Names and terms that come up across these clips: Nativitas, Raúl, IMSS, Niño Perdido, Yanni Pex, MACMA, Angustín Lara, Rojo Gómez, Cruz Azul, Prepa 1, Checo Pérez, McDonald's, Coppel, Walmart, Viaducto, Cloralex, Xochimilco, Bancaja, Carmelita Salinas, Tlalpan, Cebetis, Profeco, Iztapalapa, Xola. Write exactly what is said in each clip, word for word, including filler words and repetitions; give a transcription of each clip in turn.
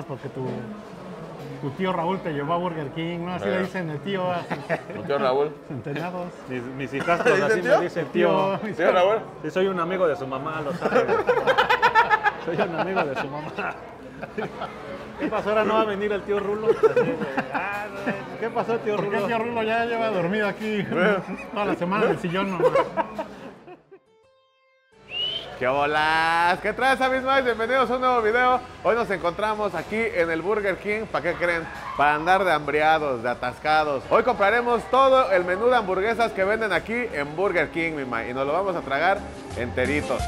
más porque tu, tu tío Raúl te llevó a Burger King, ¿no? Así eh. le dicen el tío. ¿Tu tío Raúl? Centenados. Mis, mis hijastros así tío? me dicen tío. ¿Tío, tío Raúl? Sí, soy un amigo de su mamá, lo sabe. Soy un amigo de su mamá. ¿Qué pasó? ¿Ahora no va a venir el tío Rulo? Ah, ¿qué pasó, tío Rulo? Porque el tío Rulo ya lleva dormido aquí toda la semana en el sillón nomás. ¡Qué bolas! ¿Qué traes, mis más? Bienvenidos a un nuevo video. Hoy nos encontramos aquí en el Burger King. ¿Para qué creen? Para andar de hambreados, de atascados. Hoy compraremos todo el menú de hamburguesas que venden aquí en Burger King, mi ma. Y nos lo vamos a tragar enteritos.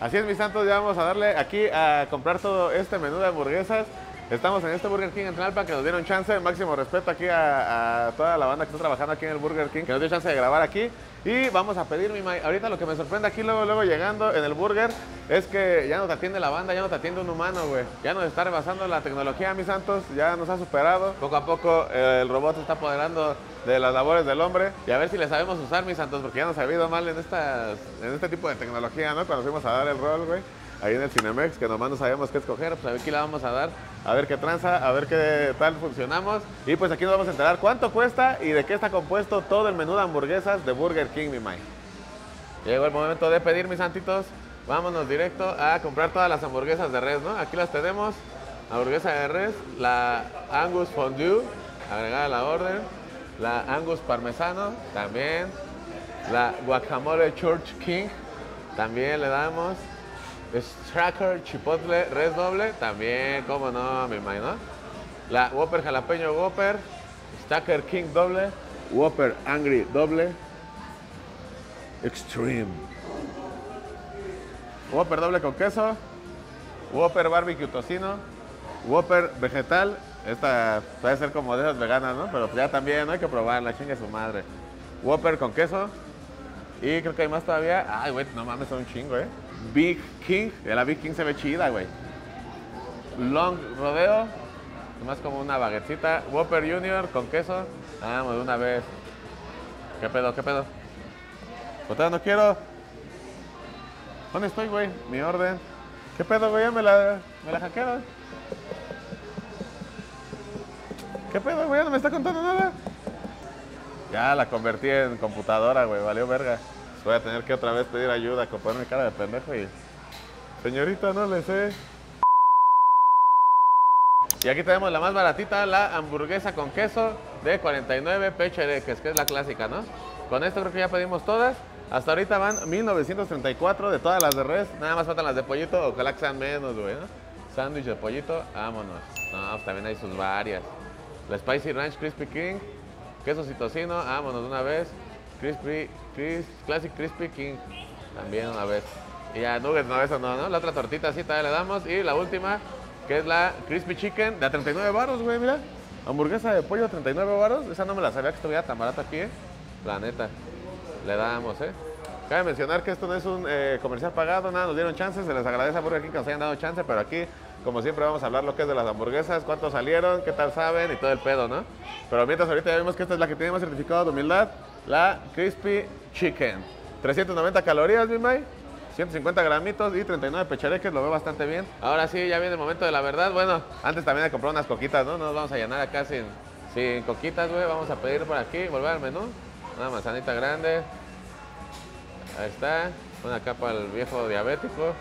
Así es, mis santos, ya vamos a darle aquí a comprar todo este menú de hamburguesas. Estamos en este Burger King en Tlalpan, que nos dieron chance, máximo respeto aquí a, a toda la banda que está trabajando aquí en el Burger King, que nos dio chance de grabar aquí. Y vamos a pedir, mi mai. Ahorita lo que me sorprende aquí luego, luego llegando en el Burger, es que ya no te atiende la banda, ya no te atiende un humano, güey. Ya nos está rebasando la tecnología, mis santos, ya nos ha superado. Poco a poco eh, el robot se está apoderando de las labores del hombre. Y a ver si le sabemos usar, mis santos, porque ya nos ha habido mal en, estas, en este tipo de tecnología, ¿no? Cuando nos fuimos a dar el rol, güey, ahí en el Cinemex, que nomás no sabíamos qué escoger, pues a ver qué la vamos a dar, a ver qué tranza, a ver qué tal funcionamos. Y pues aquí nos vamos a enterar cuánto cuesta y de qué está compuesto todo el menú de hamburguesas de Burger King, mi mai. Llegó el momento de pedir, mis santitos. Vámonos directo a comprar todas las hamburguesas de res, ¿no? Aquí las tenemos, hamburguesa de res, la Angus Fondue, agregada a la orden, la Angus Parmesano, también, la Guacamole Church King, también le damos, Stracker Chipotle Res Doble, también, cómo no, mi mai, ¿no? La Whopper Jalapeño Whopper, Stacker King Doble, Whopper Angry Doble, Extreme, Whopper Doble con queso, Whopper Barbecue Tocino, Whopper Vegetal, esta puede ser como de esas veganas, ¿no? Pero ya también, ¿no? Hay que probarla, chingue su madre. Whopper con queso. Y creo que hay más todavía. Ay, güey, no mames, son un chingo, ¿eh? Big King. La Big King se ve chida, güey. Long Rodeo. Más como una baguetcita. Whopper Junior con queso. Ah, de una vez. ¿Qué pedo, qué pedo? Otra no quiero. ¿Dónde estoy, güey? Mi orden. ¿Qué pedo, güey? Me la, me la hackearon. ¿Qué pedo, güey? No me está contando nada. Ya la convertí en computadora, güey. Valió verga. Voy a tener que otra vez pedir ayuda, con ponerme cara de pendejo y... Señorita, no le sé. Y aquí tenemos la más baratita, la hamburguesa con queso de cuarenta y nueve pechereques, que es la clásica, ¿no? Con esto creo que ya pedimos todas. Hasta ahorita van mil novecientos treinta y cuatro de todas las de res. Nada más faltan las de pollito, ojalá que sean menos, güey, ¿no? Sándwich de pollito, vámonos. No, pues también hay sus varias. La Spicy Ranch Crispy King, queso y tocino, vámonos de una vez. Crispy, Cris, Classic Crispy King, también una vez. Y ya nuggets, no, eso no, ¿no? La otra tortita así todavía le damos. Y la última, que es la Crispy Chicken, de a treinta y nueve baros, güey, mira. Hamburguesa de pollo a treinta y nueve baros. Esa no me la sabía que estuviera tan barata aquí, ¿eh? La neta. Le damos, ¿eh? Cabe mencionar que esto no es un eh, comercial pagado, nada, nos dieron chances. Se les agradece a Burger King que nos hayan dado chance, pero aquí, como siempre, vamos a hablar lo que es de las hamburguesas, cuántos salieron, qué tal saben y todo el pedo, ¿no? Pero mientras ahorita ya vimos que esta es la que tiene más certificado de humildad. La Crispy Chicken, trescientas noventa calorías, mi mai, ciento cincuenta gramitos y treinta y nueve pechareques, lo veo bastante bien. Ahora sí, ya viene el momento de la verdad. Bueno, antes también de comprar unas coquitas, ¿no? No nos vamos a llenar acá sin, sin coquitas, güey. Vamos a pedir por aquí, volver al menú. Una manzanita grande. Ahí está. Una acá para el viejo diabético.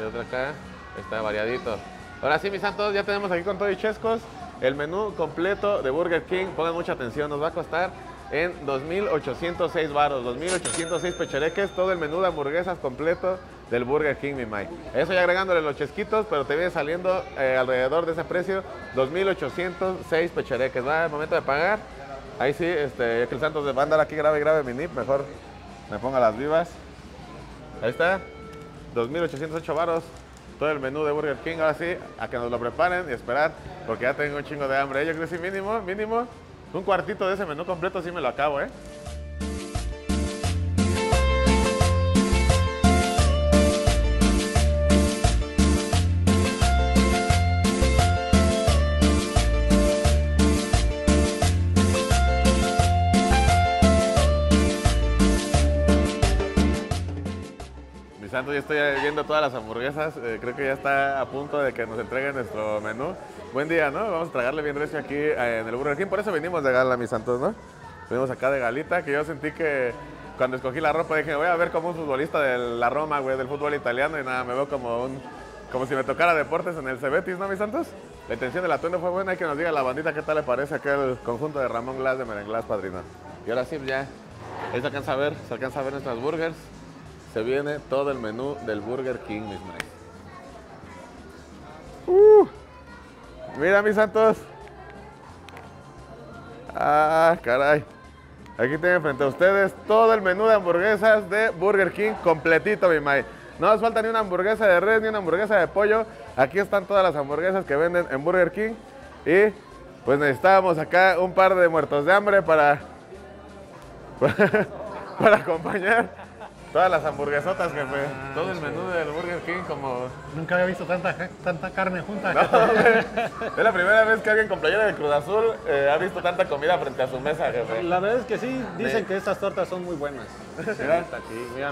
Y otra acá. Está variadito. Ahora sí, mis santos, ya tenemos aquí con todo y chescos el menú completo de Burger King. Pongan mucha atención, nos va a costar en dos mil ochocientos seis baros, dos mil ochocientos seis pechereques, todo el menú de hamburguesas completo del Burger King, mi mai. Eso ya agregándole los chesquitos, pero te viene saliendo eh, alrededor de ese precio, dos mil ochocientos seis pechereques. Va el momento de pagar. Ahí sí, este, que el santos va a andar aquí grave, grave mi nip, mejor me ponga las vivas. Ahí está, dos mil ochocientos ocho baros, todo el menú de Burger King. Ahora sí, a que nos lo preparen y esperar, porque ya tengo un chingo de hambre. Yo creo que sí, mínimo, mínimo. Un cuartito de ese menú completo sí me lo acabo, ¿eh? tanto yo estoy viendo todas las hamburguesas, eh, creo que ya está a punto de que nos entreguen nuestro menú. Buen día, ¿no? Vamos a tragarle bien recio aquí eh, en el Burger King, por eso venimos de gala, mis santos, ¿no? Venimos acá de galita, que yo sentí que cuando escogí la ropa dije, voy a ver como un futbolista de la Roma, güey, del fútbol italiano, y nada, me veo como un... como si me tocara deportes en el Cebetis, ¿no, mis santos? La intención del atuendo fue buena, hay que nos diga la bandita qué tal le parece aquel conjunto de Ramón Glass de Merenglás, padrino. Y ahora sí, ya, ahí se alcanza a ver, se alcanza a ver nuestras burgers. Se viene todo el menú del Burger King, mis maíz. Uh, mira, mis santos. Ah, caray. Aquí tienen frente a ustedes todo el menú de hamburguesas de Burger King completito, mi maíz. No nos falta ni una hamburguesa de res, ni una hamburguesa de pollo. Aquí están todas las hamburguesas que venden en Burger King. Y pues necesitábamos acá un par de muertos de hambre para, para, para acompañar todas las hamburguesotas, jefe. Ah, todo el menú del Burger King como... Nunca había visto tanta, tanta carne junta. No, es la primera vez que alguien con playera de Cruz Azul eh, ha visto tanta comida frente a su mesa, jefe. La verdad es que sí, dicen sí. que estas tortas son muy buenas.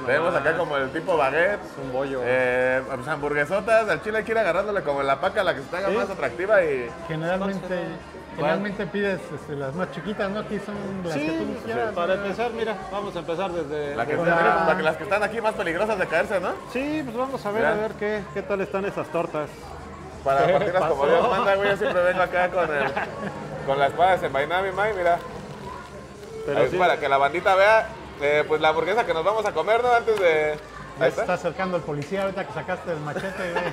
Tenemos acá como el tipo baguette, un bollo, eh, pues hamburguesotas, al chile hay que ir agarrándole como la paca, la que se te haga ¿Sí? más atractiva y... Generalmente, generalmente pides este, las más chiquitas, ¿no? Aquí son las sí, que tú quieras. Sí. Para empezar, mira, vamos a empezar desde... La que está, mira, para que las que están aquí más peligrosas de caerse, ¿no? Sí, pues vamos a ver, mira. a ver qué, qué tal están esas tortas. Para partirlas como Dios manda, güey, yo siempre vengo acá con, el, con la espada de Sembainami, mira. Pero Ahí, sí. Para que la bandita vea... Eh, pues la hamburguesa que nos vamos a comer, ¿no? Antes de... Se está. está acercando el policía ahorita que sacaste el machete, güey.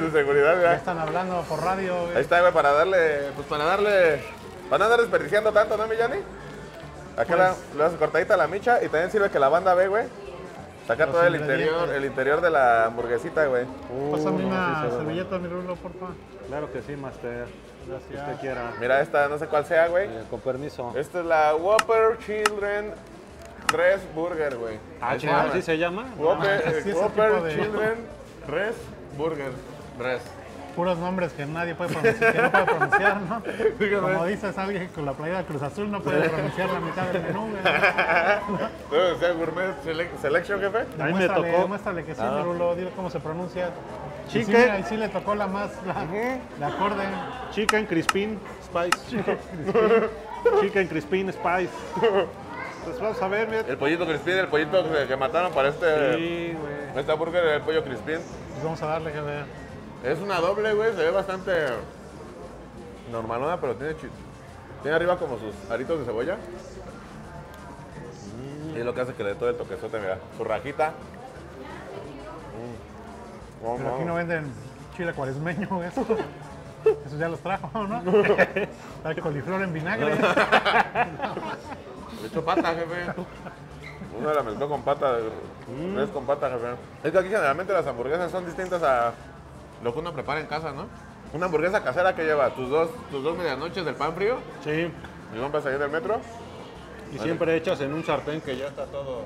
De seguridad, güey. Ya están hablando por radio, güey. Ahí está, güey, para darle... Pues para darle... Van a andar desperdiciando tanto, ¿no, Millani? Acá pues... le das cortadita a la micha y también sirve que la banda ve, güey. Sacar Los todo el interior, el interior de la hamburguesita, güey. Uh, Pásame una sí, servilleta, mi Rulo, porfa. Claro que sí, Master. Las que usted quiera. Mira esta, no sé cuál sea, güey. Eh, con permiso. Esta es la Whopper Children tres Burger, güey. Ah, ¿sí así se llama? Whopper, no, eh, Whopper de... Children tres Burger. tres. Puros nombres que nadie puede pronunciar, que no puede pronunciar, ¿no? Como dices, alguien con la playera de Cruz Azul no puede pronunciar la mitad del menú, güey. ¿No? O sea, gourmet selection, jefe. A mí me tocó. Demuéstrale que sí, ah. Rulo, dile cómo se pronuncia. Chicken. Y sí, ahí sí le tocó la más, la, uh-huh. la acorde. Chicken Crispin Spice. Chicken Crispin, Chicken Crispin Spice. Pues vamos a ver, mira. El pollito Crispin, el pollito que, que mataron para este... Sí, güey. Esta burger del pollo Crispin. Pues vamos a darle, jefe. Es una doble, güey, se ve bastante normalona, pero tiene ch... tiene arriba como sus aritos de cebolla. Mm. Y es lo que hace que le dé todo el toquezote, mira. Su rajita. Mm. Oh, pero no. Aquí no venden chile cuaresmeño, eso. Eso ya los trajo, ¿no? Hay coliflor en vinagre. Le echó pata, jefe. Uno la mezcló con pata. Mm. No es con pata, jefe. Es que aquí generalmente las hamburguesas son distintas a... lo que uno prepara en casa, ¿no? Una hamburguesa casera que lleva tus dos, tus dos medianoches del pan frío. Sí. Y compras ahí del metro. Y vale. Siempre echas en un sartén que ya está todo,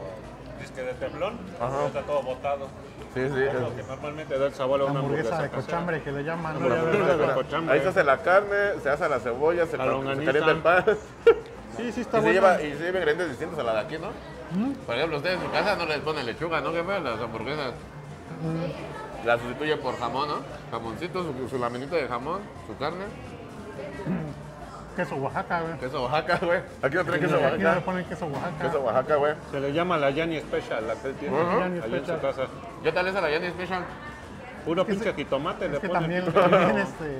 es que de temblón, ya está todo botado. Sí, sí. Es lo que normalmente da el sabor a una hamburguesa, hamburguesa de casera. Cochambre, que le llaman. No, no, no, no, no, ahí se hace la carne, se hace la cebolla, se, se calienta el pan. Sí, sí está bueno. Y se lleva, y se lleva ingredientes distintos a la de aquí, ¿no? ¿Mm? Por ejemplo, ustedes en su casa no les ponen lechuga, ¿no? Que vean las hamburguesas. Mm. La sustituye por jamón, ¿no? Jamoncito, su, su laminita de jamón, su carne. Queso Oaxaca, güey. Queso Oaxaca, güey. Aquí no traen queso Oaxaca. Aquí no le ponen queso Oaxaca. Queso Oaxaca, güey. Se le llama la Yani Special, la que tiene uh-huh. allí en su casa. ¿Qué tal es a la Yani Special? Puro pinche jitomate le ponen. Es que también, también, este,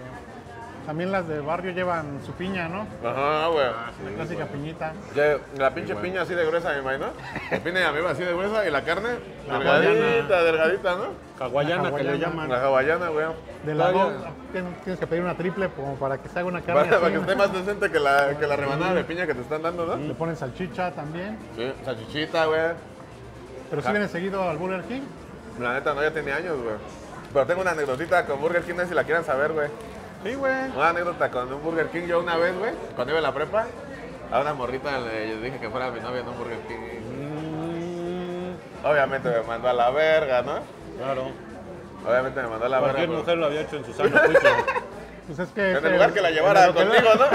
también las de barrio llevan su piña, ¿no? Ajá, güey. Ah, sí, la clásica güey. piñita. Ya, la pinche sí, piña así de gruesa, me imagino. La piña de arriba así de gruesa y la carne la delgadita, delgadita, ¿no? Hawaiana, que le llaman. La hawaiana, güey. De la dos, tienes que pedir una triple como para que se haga una carne. Para, para que esté más decente que la, que la rebanada de piña que te están dando, ¿no? Le ponen salchicha también. Sí, salchichita, güey. ¿Pero si viene seguido al Burger King? La neta, no, ya tiene años, güey. Pero tengo una anécdotita con Burger King, no sé si la quieren saber, güey. Sí, güey. Una anécdota con un Burger King. Yo una vez, güey, cuando iba a la prepa, a una morrita le dije que fuera mi novia en un Burger King. Obviamente me mandó a la verga, ¿no? Claro. Obviamente me mandó la barra. Cualquier mujer lo había hecho en su sano juicio. Pues es que... En el lugar que la llevara contigo, ¿no?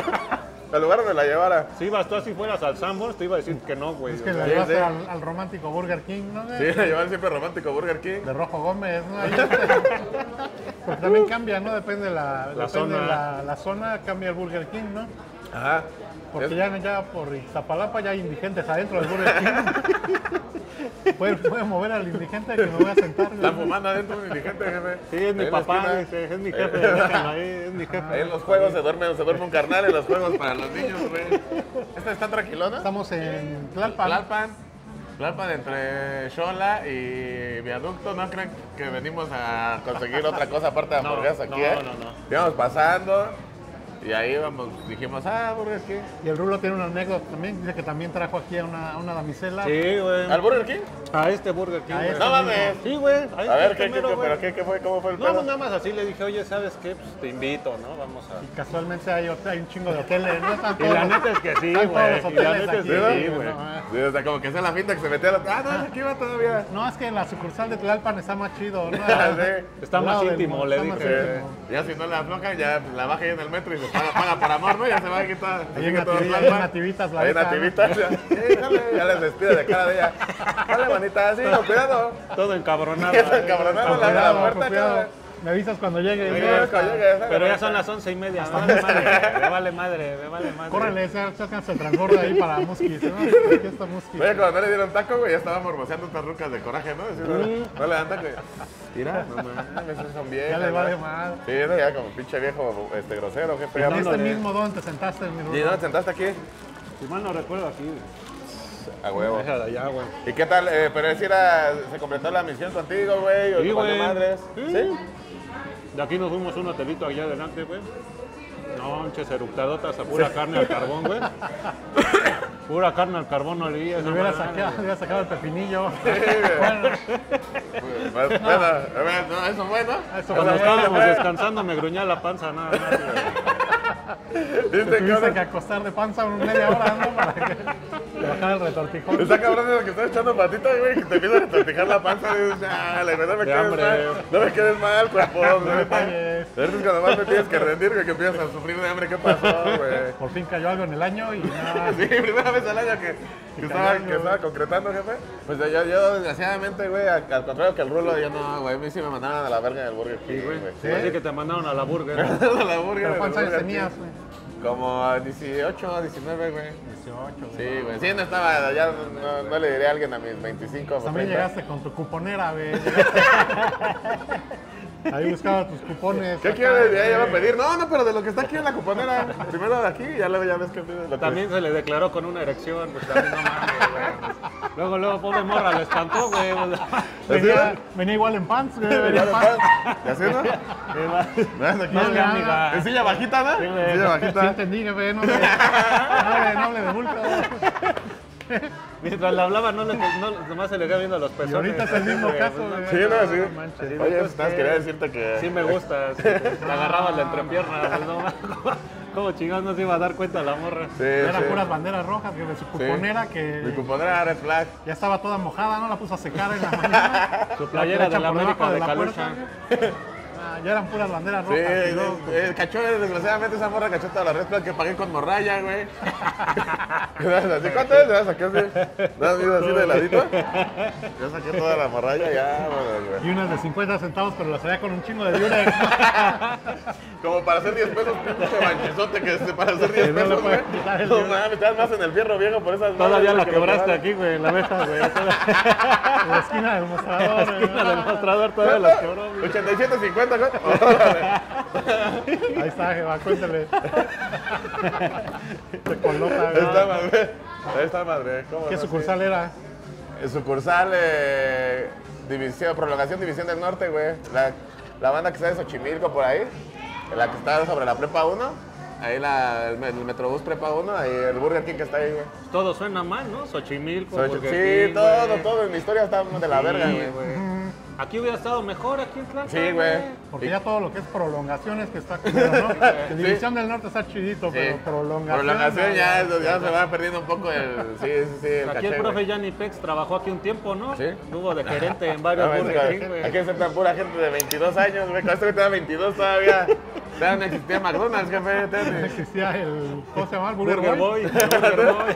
Al lugar donde la llevara. Si ibas tú así fueras al Sanborn, te iba a decir que no, güey. Es que la llevaste sí, al, al romántico Burger King, ¿no? Sí, la llevaban siempre al romántico Burger King. De Rojo Gómez, ¿no? Ahí porque también cambia, ¿no? Depende de la, la, depende zona. La, la zona, cambia el Burger King, ¿no? Ajá. Porque es... ya, ya por Iztapalapa ya hay indigentes adentro del Burger King. Pueden puede mover al indigente que me voy a sentar. Están fumando adentro un indigente, jefe. Sí, es mi papá, dice, es mi jefe. Ahí es mi jefe. Ahí en los juegos se duerme, se duerme un carnal en los juegos para los niños, güey. ¿Esta está tranquilona? Estamos en Tlalpan. Tlalpan. Tlalpan entre Xola y Viaducto. No creen que venimos a conseguir otra cosa aparte de hamburguesas no, aquí, no, ¿eh? No, no, no. Íbamos pasando. Y ahí vamos, dijimos, ah, Burger King. Y el Rulo tiene una anécdota también, dice que también trajo aquí a una, una damisela. Sí, güey. ¿Al Burger King? A este Burger King. Este no mames. Sí, güey. A, a ver, ¿qué, primero, qué, pero qué, qué fue? ¿Cómo fue el pedo? No, nada más así le dije, oye, ¿sabes qué? Pues te invito, ¿no? Vamos a... Y casualmente hay, hay un chingo de hoteles, ¿no? Están todos, y la neta es que sí, güey. Y la neta es que sí, güey. Sí, o sea, como que sea la finta que se metió a la... Ah, no, aquí va todavía. No, es que en la sucursal de Tlalpan está más chido, ¿no? Sí. Está más íntimo, le dije. Ya si no la aflojan, ya la baja ahí en el metro y se Para, para, para amor, ¿no? Ya se va a quitar. Ahí en nativitas, la neta. Ahí nativitas, ya. Sí, dale, ya les despide de cara de ella. Dale, manita, sí, no, cuidado. Todo encabronado. Todo encabronado, la, la puerta, cuidado. Me avisas cuando llegue. Sí, no, cuando llegue ya pero ya son las once y media. Me vale madre, me vale madre, me vale madre. Córrele, se se transborda ahí para Muskis, ¿no? Aquí está Muskis. Oye, cuando no le dieron taco, güey, ya estaba morboseando estas rucas de coraje, ¿no? Decir, sí. No, no le dan taco. Tira, no mames, esos son viejas. Ya le vale madre. Sí, eso ya como pinche viejo este, grosero, jefe. ¿Y este mismo dónde te sentaste en mi ruta? ¿Y dónde te sentaste aquí? Si mal no recuerdo, aquí, güey. A huevo. Déjala ya, güey. ¿Y qué tal? Eh, pero es ir a... Se completó la misión contigo, güey. Sí, güey. ¿Sí? ¿Sí? De aquí nos fuimos un hotelito allá adelante, güey. No, pinches eructadotas a pura sí. carne al carbón, güey. Pura carne al carbón, no olía. Me hubiera sacado, sacado el pepinillo. Sí, bueno. Bueno, no. Bueno, no, eso fue, ¿no? Eso Cuando fue, estábamos fue. descansando me gruñía la panza, nada, nada, güey. Te tuviste que acostar de panza una media hora, ¿no? Para que bajar el retortijón. Está cabrón eso que estás echando patitas, güey, que te empieza a retortijar la panza y dices, ah, la verdad me quedes hambre. mal. No me quedes mal, cuerpo, no me pagues. Es cuando más me tienes que rendir, güey, que empiezas a sufrir de hambre, ¿qué pasó, güey? Por fin cayó algo en el año y nada. Sí, primera vez al año que, que, estaba, que estaba concretando, jefe. Pues yo, yo desgraciadamente, güey, al contrario que el Rulo, yo no, güey, a mí sí me mandaban a la verga en el Burger King, güey. Sí, ¿sí? Así que te mandaron a la burger. A la burger. ¿Pero cuántos años tenías, güey? Como dieciocho, diecinueve, güey. dieciocho, güey. Sí, güey. Sí, no estaba, ya no, no le diré a alguien a mis veinticinco. También llegaste con tu cuponera, güey. Ahí buscaba tus cupones. ¿Qué quieres? Ya iba a pedir. No, no, pero de lo que está aquí en la cuponera. Primero de aquí y ya, ya ves que pides. También se le declaró con una erección. Pues también no mames, güey. Luego, luego, pobre morra, le espantó, güey. Venía, venía igual en pants, güey. Venía en pants. ¿Y así, no? No, no, no, amiga. ¿En silla bajita, no? Sí, en silla bajita. Sí, entendí, güey. No hable de bulto. Mientras la hablaba, no le, no, nomás se le queda viendo a los pezones. Y ahorita es el mismo sí, caso. Güey. Sí, no, sí. No manches, sí. Oye, estás, que... quería decirte que... Sí me gusta, sí, te no, agarrabas la entrepierna. No, ¿cómo chingados no se iba a dar cuenta la morra? Sí, era sí. puras banderas rojas, que de su cuponera sí. que... Mi cuponera era flash. Ya estaba toda mojada, ¿no? La puso a secar en la mañana. Su playera de la América de Calucha. Ya eran puras banderas rojas. Sí, no, eh, cachó, desgraciadamente, esa morra cachó toda la red plan que pagué con morralla, güey. ¿Cuántas veces te vas a sacar? ¿No has visto así de ladito? Yo saqué toda la morralla, ya, güey. Y unas de cincuenta centavos, pero las traía con un chingo de diurex. Como para hacer diez pesos, pinche banchezote que es para hacer diez pesos, güey. No mames, te das más en el fierro viejo por esas morras. Todavía la quebraste aquí, güey, en la mesa, güey. En la esquina del mostrador. En la esquina del mostrador todavía las quebró, güey. ochenta y siete cincuenta, güey. Ahí está, Jeva, cuéntale. Te coloca, güey. Está madre. Ahí está madre. ¿Cómo ¿Qué no sucursal sé? era? El sucursal, eh, división, prolongación División del Norte, güey. La, la banda que está de Xochimilco por ahí, la que está sobre la Prepa uno. Ahí la, el, el Metrobús Prepa uno, ahí el Burger King que está ahí, güey. Todo suena mal, ¿no? Xochimilco, Xoch Burger Sí, King, todo, güey. todo. En mi historia está de la sí, verga, güey. güey. Aquí hubiera estado mejor, aquí en Tlalpan. Sí, güey. Porque sí. ya todo lo que es prolongaciones que está como, ¿no? Sí. División del Norte está chidito, sí. pero prolongación... Prolongación ya, ya, ya se va perdiendo un poco el... Sí, sí, sí, el Aquí caché, el profe Yanni Pex trabajó aquí un tiempo, ¿no? Sí. Hubo de gerente en varios no, Burger King, güey. Aquí aceptan pura gente de veintidós años, güey. Con esto que te da veintidós todavía. Todavía no existía McDonald's, jefe. Todavía no existía el... ¿Cómo se llama? Burger, Burger Boy. Boy. El Burger Boy.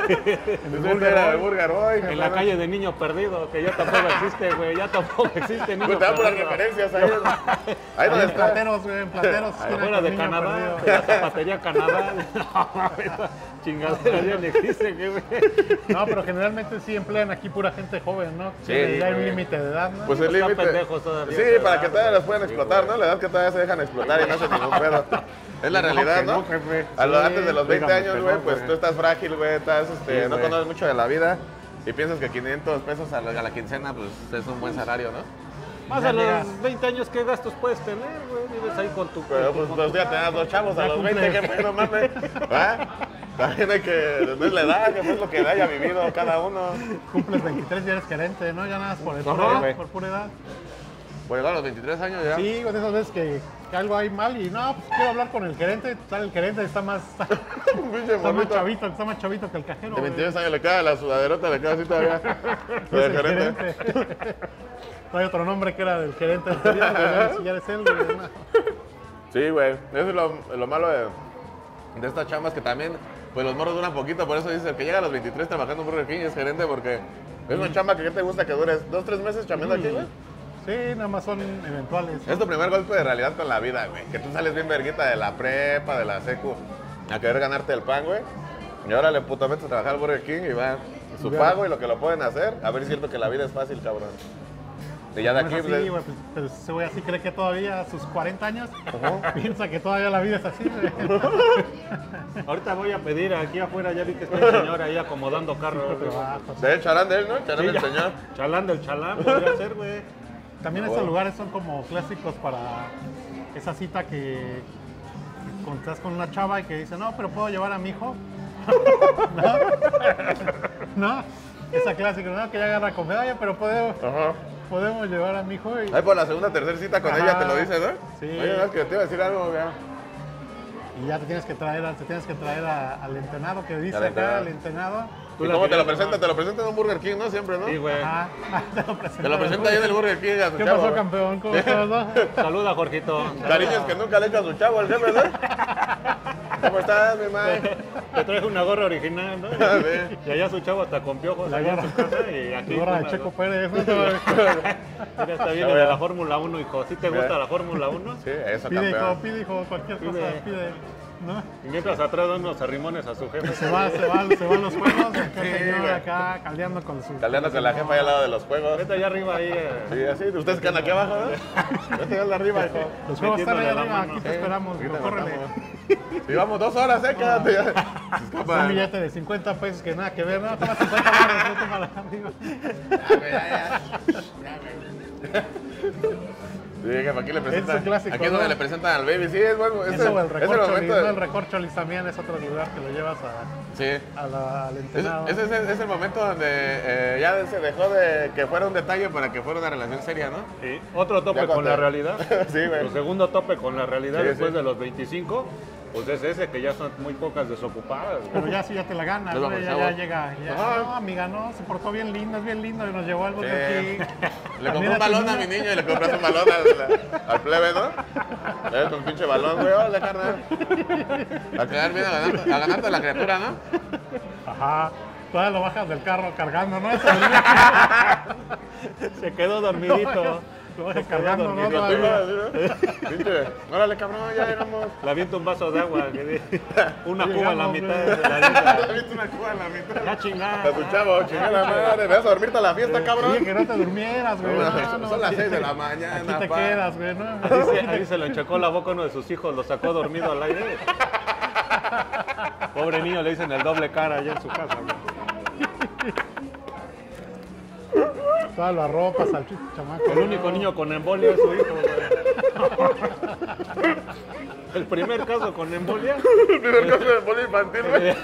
El Burger, era el Burger Boy. En la calle de Niño Perdido, que ya tampoco existe, güey. Ya tampoco existe Niño Perdido. Te dan por las referencias ahí. Ahí donde está. Plateros, güey, en Plateros. Afuera de Canadá, de la zapatería Canadá. No, chingadera ya no existe, güey. No, pero generalmente sí emplean aquí pura gente joven, ¿no? Sí. Ya hay un límite de edad, ¿no? Pues el límite. Están pendejos todavía. Sí, para que todavía las puedan explotar, ¿no? La edad que todavía se dejan explotar y no hacen ningún pedo. Es la realidad, ¿no? ¿no? Jefe. A lo, sí, antes de los veinte años, güey, no, pues wey. Tú estás frágil, güey, estás, este, sí, no conoces mucho de la vida y piensas que quinientos pesos a la, a la quincena, pues es un buen salario, ¿no? Más ya a los llegas. veinte años, ¿qué gastos puedes tener, güey? Vives ahí con tu... Pero con, pues los días tenés dos chavos a los veinte, ¿qué pedo, mames? ¿Ah? También hay que... No es la edad, que es lo que haya vivido cada uno. Cumples veintitrés y eres gerente, ¿no? Ya nada más por, el no, pura, no, por pura edad. Pues bueno, a los veintitrés años ya. Sí, pues esas veces que, que algo hay mal y no, pues quiero hablar con el gerente, sale el gerente está más, está más chavito, está más chavito que el cajero. De veintidós años le cae la sudaderota, le cae así todavía. Pues el gerente. gerente. No hay otro nombre que era del gerente anterior, ¿no? Si ya eres él, güey. No. Sí, güey, eso es lo, lo malo de, de estas chambas que también, pues los morros duran poquito, por eso dice el que llega a los veintitrés trabajando en Burger King es gerente porque es una chamba que ¿qué te gusta que dures dos, tres meses chambeando mm. aquí, güey? Sí, nada más son eventuales. Es tu primer golpe de realidad con la vida, güey. Que tú sales bien verguita de la prepa, de la secu, a querer ganarte el pan, güey. Y ahora le puto metes a trabajar al Burger King y va su pago y lo que lo pueden hacer. A ver si es cierto que la vida es fácil, cabrón. Y ya de aquí... Sí, güey, pues ese güey así cree que todavía a sus cuarenta años piensa que todavía la vida es así, güey. Ahorita voy a pedir aquí afuera, ya vi que está el señor ahí acomodando carro. De el chalán de él, ¿no? Chalán del señor. Chalán del chalán, podría ser, güey. También estos lugares son como clásicos para esa cita que estás con una chava y que dice, no, pero puedo llevar a mi hijo. ¿No? ¿No? Esa clásica, ¿no? Que ya agarra con medalla, pero podemos, podemos llevar a mi hijo. Y... Ay, por la segunda o tercera cita con Ajá. ella te lo dice, ¿no? Sí. Oye, no, es que te iba a decir algo, ya. Y ya te tienes que traer, te tienes que traer a, al entenado que dice acá, al entenado. ¿Y cómo te lo presenta? Te lo presenta en un Burger King, ¿no? Siempre, ¿no? Sí, güey. Ajá. Te lo presenta, te lo presenta ahí en el Burger King. A su ¿Qué chavo, pasó, wey? Campeón? ¿Cómo estás, no? Saluda, Jorgito. Cariños que nunca le echa a su chavo al jefe, ¿no? ¿Cómo estás, mi madre? Te traes una gorra original, ¿no? Sí. Y allá su chavo hasta con piojos allá en su casa y aquí... Gorra de Checo Pérez, ¿no? Mira, está bien de la Fórmula uno, hijo. ¿Sí te gusta la Fórmula uno? Sí, eso, campeón. Pide, hijo, pide, hijo, cualquier cosa, pide. ¿No? Y mientras atrás dan unos arrimones a su jefe. Se va, se van, se van los juegos. Sí, acá caldeando con su... Caldeando con la jefa ahí al lado de los juegos. Vete allá arriba ahí. Eh. Sí, así. Ustedes quedan aquí abajo, ¿no? Vete allá arriba, hijo. Los juegos están allá arriba. Aquí te esperamos. Córrele. Y vamos dos horas, ¿eh? Quédate ya. Un billete de cincuenta pesos que nada que ver. No, toma cincuenta dólares. Toma la arriba. Ya, ya, ya. Sí, jefe, aquí le presentan, es clásico, aquí es donde ¿no? le presentan al baby, sí, es bueno. Ese, eso, el recorcholis, ¿no? El recorcholis también es otro lugar que lo llevas a, sí. a la, al entrenado. Ese, ese, ese es el momento donde eh, ya se dejó de que fuera un detalle para que fuera una relación seria, ¿no? Sí, otro tope con la realidad. Sí, güey. El segundo tope con la realidad sí, después sí. de los veinticinco. Pues es ese, que ya son muy pocas desocupadas. Güey. Pero ya sí, ya te la gana, güey, ya, ya llega. Ya, no, amiga, no, se portó bien linda, es bien lindo, y nos llevó algo sí. de aquí. Le compré un balón a mi niño y le compré un balón al, al plebe, ¿no? Le compré un pinche balón, güey, hola, carnal. A quedar bien, a, ganar, a ganarte la criatura, ¿no? Ajá. Todas lo bajas del carro cargando, ¿no? Se quedó dormidito. Lo vas cargando, ¿no? Órale, cabrón, ya llegamos. Le aviento un vaso de agua. Una cuba a la mitad. Le aviento una cuba a la mitad. Ya chingada. Te escuchaba, chingada madre. Me vas a dormirte a la fiesta, cabrón. Dije que no te durmieras, güey. Son las seis de la mañana. Aquí te quedas, güey, ¿no? Ahí se lo enchacó la boca a uno de sus hijos. Lo sacó dormido al aire. Pobre niño, le dicen el doble cara allá en su casa, güey. Toda la ropa, salchicha, chamaco. El único niño con embolia es su hijo, güey. El primer caso con embolia. El primer caso de embolia infantil, güey.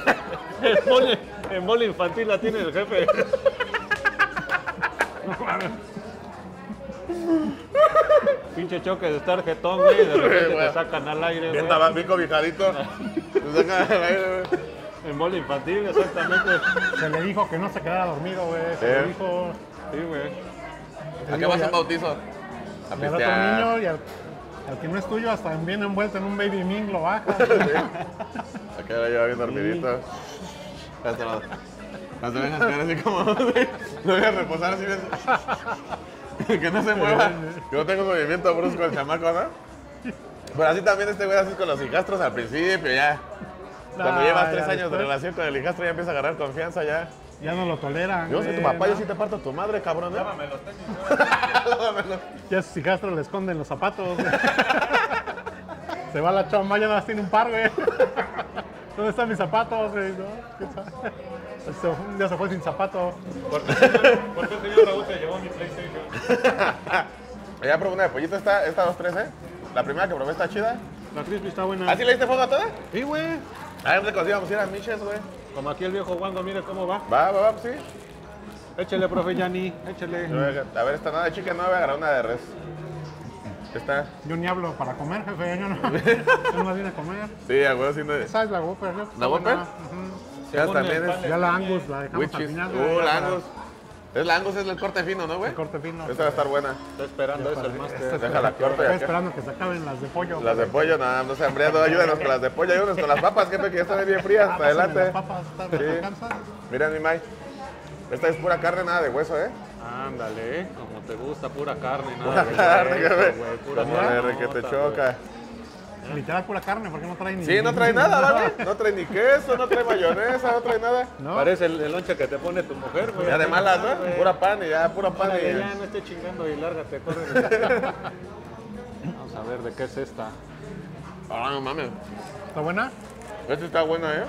Embolia, embolia infantil la tiene el jefe. Pinche choque de estar jetón, güey. De repente sí, te sacan al aire, bien tabaco viejadito. Te sacan al aire, güey. Embolia infantil, exactamente. Se le dijo que no se quedara dormido, güey. Se ¿Eh? le dijo... Sí, güey. ¿A qué vas a un bautizo? A pistear. Y al otro niño y al El que no es tuyo hasta bien envuelto en un baby ming lo baja. Sí. Acá la lleva bien dormidita. Hasta la... Las orejas quedan así como... No voy a reposar así. Que no se mueva. Yo no tengo un movimiento brusco el chamaco, ¿no? Pero así también este güey así con los hijastros al principio, ya. Cuando nah, llevas tres años después... de relación con el hijastro ya empieza a agarrar confianza, ya. Ya no lo toleran. Yo soy tu papá, no. Yo sí te parto tu madre, cabrón. Lávame los tenis. Ya sus hijastros le esconden los zapatos. Se va la chamba, ya nada más tiene un par, güey. ¿Dónde están mis zapatos, güey? ¿No? Ya se fue sin zapato. ¿Por qué el señor Raúl se llevó mi PlayStation? Ya probé una de pollito, esta, esta dos trece. La primera que probé está chida. La crispy está buena. ¿Así le diste fuego a toda? Sí, güey. A ver, cuando íbamos a ir a Miches, güey. Como aquí el viejo Wango, mire cómo va. Va, va, va, sí. Échale, profe Yanni, échale. A ver, esta nada de chica, no voy a agarrar una de res. Esta. Yo ni hablo para comer, jefe, yo no. Yo no vine a comer. Sí, a huevo, sí. No... Esa es la Whopper, jefe. ¿La Whopper? Uh-huh. Ya también es. Ya la Angus, la dejamos al final. Uh, la, la Angus. Es la Angus, es el corte fino, ¿no, güey? El corte fino. Esta va a estar buena. Estoy esperando eso, el máster. Este Deja la corte. Estoy esperando que se acaben las de pollo. Las de pollo, nada, no, no se hambriado. Ayúdenos con las de pollo, ayúdenos con las papas, jefe, que ya están bien frías. Ah, adelante. Las papas, ¿te sí. alcanzan? Mira, mi Mai. Esta es pura carne, nada de hueso, ¿eh? Ándale, como te gusta, pura carne, nada de carne, hueso, güey. Pura carne, que te choca. Wey. Literal, pura carne, porque no trae ni... Sí, no trae nada, ¿vale? No trae ni queso, no trae mayonesa, no trae nada. ¿No? Parece el, el lonche que te pone tu mujer, güey. Ya de malas, ¿no? Wey. Pura pan y ya, pura pan y... Ya no esté chingando y lárgate, corre. Vamos a ver, ¿de qué es esta? Ah, no mames. ¿Está buena? Esta está buena, ¿eh?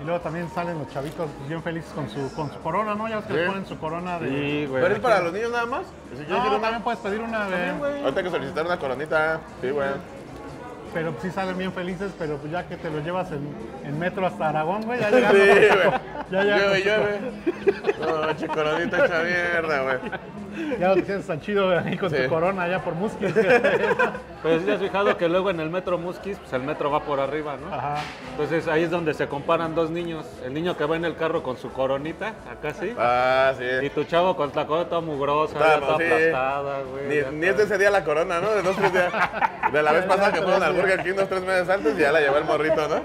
Y luego también salen los chavitos bien felices con su, con su corona, ¿no? Ya ves que sí. Les ponen su corona de... Sí, güey. ¿Pero es para los niños nada más? Si no, también una... puedes pedir una de... También, ahorita que solicitar una coronita, sí, güey. Pero sí salen bien felices, pero ya que te lo llevas en, en metro hasta Aragón, güey, ya llegaron. Sí, güey. Ya llegaron. Llueve, llueve. No, che, coronita hecha mierda, güey. Ya lo que sientes tan chido ahí con sí. tu corona allá por Musquis. Pero sí te has fijado que luego en el metro Musquis, pues el metro va por arriba, ¿no? Ajá. Entonces ahí es donde se comparan dos niños. El niño que va en el carro con su coronita, acá sí. Ah, sí. Y tu chavo con la corona toda mugrosa, toda sí. aplastada, güey. Ni, ni es de ese día la corona, ¿no? De dos, tres días. De la vez pasada que fueron al Burger King dos, tres meses antes y ya la llevó el morrito, ¿no?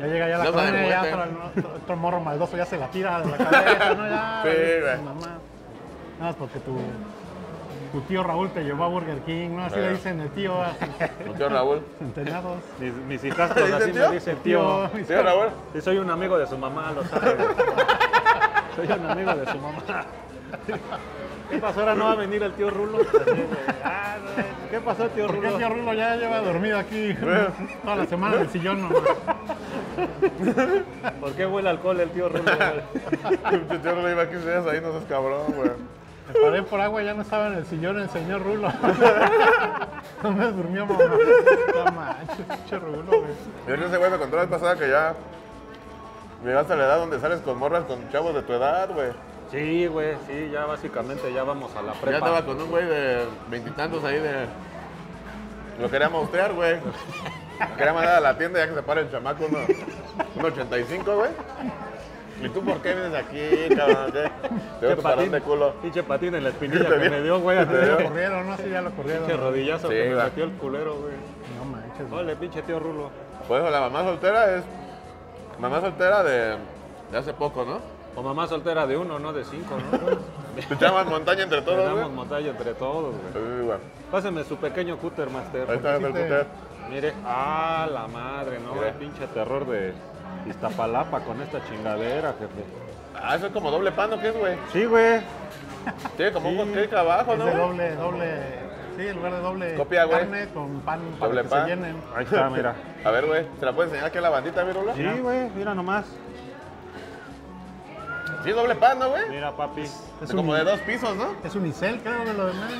Ya llega ya la no corona y ya otro, otro morro maldoso ya se la tira de la cabeza, ¿no? Ya, sí, güey. Mamá. Nada más porque tu... Tu tío Raúl te llevó a Burger King, ¿no? Así eh. le dicen el tío. ¿Tu tío Raúl? Entrenados. Mis, mis hijastros así tío? me dicen tío. ¿Tío, tío Raúl? Sí, soy un amigo de su mamá, lo sabe. Soy un amigo de su mamá. ¿Qué pasó? ¿Ahora no va a venir el tío Rulo? Ah, no. ¿Qué pasó, tío Rulo? El tío Rulo ya lleva dormido aquí toda la semana en el sillón nomás. ¿Por qué huele alcohol el tío Rulo? El tío Rulo iba a quince días ahí, no seas cabrón, güey. Me paré por agua y ya no estaba en el sillón el señor Rulo. No me durmió, mamá. No manches, pinche Rulo, güey. Yo no sé, güey, me contó la vez pasada que ya llegaste a la edad donde sales con morras con chavos de tu edad, güey. Sí, güey, sí, ya básicamente ya vamos a la prepa. Ya estaba con un güey de veintitantos ahí de... Lo quería mostrar, güey. Lo quería mandar a la tienda ya que se para el chamaco, uno, uno ochenta y cinco, güey. ¿Y tú por qué vienes aquí, cabrón? Te veo tu parón de culo. Pinche patín en la espinilla que me dio, güey. Así lo corrieron, ¿no? Así ya lo corrieron. Pinche rodillazo sí, que me metió el culero, güey. No manches. Ole, pinche tío Rulo. Pues la mamá soltera es... Mamá soltera de... de hace poco, ¿no? O mamá soltera de uno, no de cinco, ¿no? Te llamas montaña entre todos, güey. Te llamas montaña entre todos, güey. Sí, güey. Pásame su pequeño cúter, master. Ahí está el cúter. Mire, ah, la madre, ¿no? El pinche terror de... Iztapalapa con esta chingadera, jefe. Ah, eso es como doble pan, ¿o qué es, güey? Sí, güey. Tiene como sí. un cosqueca abajo, ¿no? Es de doble, doble... Sí, en lugar de doble Copia, carne wey. con pan para doble que pan. se llenen. Ahí está, mira. A ver, güey, ¿se la puede enseñar aquí a la bandita, Virola? Sí, güey, mira nomás. Sí, doble pan, ¿no, güey? Mira, papi. Es como un, de dos pisos, ¿no? Es unicel, creo, de lo demás.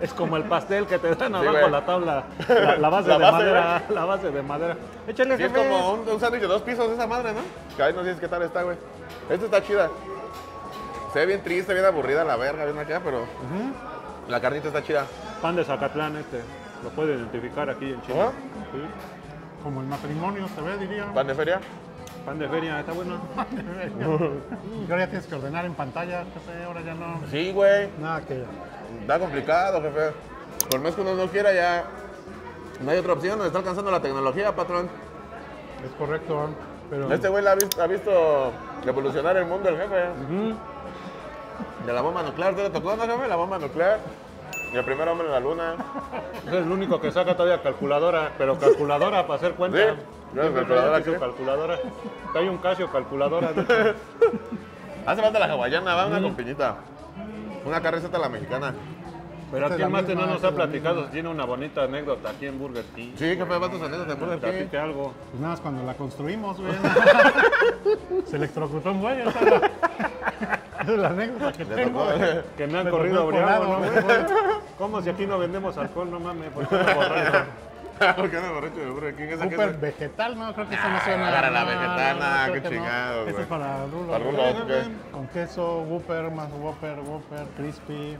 Es como el pastel que te dan abajo sí, la tabla, la, la base la de base, madera. Güey. La base de madera. Échale, sí, jefe. Es como un, un sándwich de dos pisos esa madre, ¿no? Que ahí nos dices qué tal está, güey. Esta está chida. Se ve bien triste, bien aburrida la verga, bien acá, pero... Uh-huh. La carnita está chida. Pan de Zacatlán este. Lo puedes identificar aquí en Chile. ¿Oh? Sí. Como el matrimonio se ve, diría. ¿Pan de feria? Pan de feria, está bueno. Pan de feria. Y ahora ya tienes que ordenar en pantalla, jefe, ahora ya no. Sí, güey. Nada que... Está complicado, jefe. Por más que uno no quiera, ya no hay otra opción. Nos está alcanzando la tecnología, patrón. Es correcto, ¿eh? Pero... Este güey la ha visto, ha visto evolucionar el mundo, el jefe. Uh-huh. De la bomba nuclear, ¿te le tocó, no, jefe? La bomba nuclear. Y el primer hombre en la luna. Es el único que saca todavía calculadora, pero calculadora para hacer cuenta. Sí, no es calculadora, ¿qué? Calculadora. Hay un Casio calculadora. Hace falta la hawaiana, va una mm. con piñita. Una carreta a la mexicana. Pero este aquí el mate misma, no nos ha platicado si tiene una bonita anécdota aquí en Burger King. Sí, que fue batos anécdotas en Burger King. Algo. Pues nada, es cuando la construimos, güey. Se electrocutó un güey. Esa es la anécdota que tengo. Que me han corrido abriado, ¿no? ¿Cómo si aquí no vendemos alcohol? No mames, ¿por qué no borracho? ¿Por qué no borracho de Burger King? Súper vegetal, ¿no? Creo que eso no suena. Agarra la vegetal, nada, qué chingado, güey. Este es para Rulo. Para Rulo, con queso, Whopper, más Whopper, Whopper, Crispy.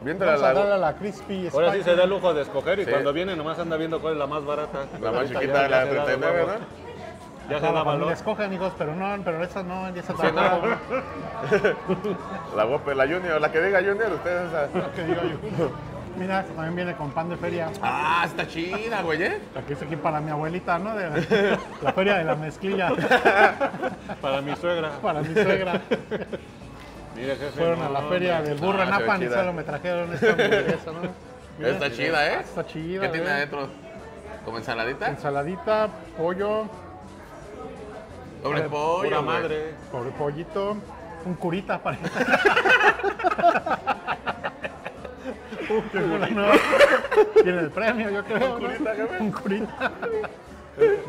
Vamos a darle a la Crispy. Ahora sí se da el lujo de escoger y sí. Cuando viene nomás anda viendo cuál es la más barata. La más chiquita de la treinta y nueve, ¿verdad? Ya se da, da valor. Escogen, hijos, pero no, pero esa no, ya se da valor. La Whopper, la Junior, la que diga Junior, ustedes esa. La que diga Junior. Mira, esta también viene con pan de feria. Ah, está chida, güey, ¿eh? Aquí es aquí para mi abuelita, ¿no? De la, la feria de la mezclilla. Para mi suegra. Para mi suegra. Fueron a la feria del burro en Apan y solo me trajeron esta hamburguesa, ¿no? Está chida, ¿eh? Está chida. ¿Qué tiene adentro? ¿Como ensaladita? Ensaladita, pollo. Doble pollo. Pura madre. Doble pollito. Un curita para. Tiene el premio, yo creo. Un curita, ¿qué ves? Un curita.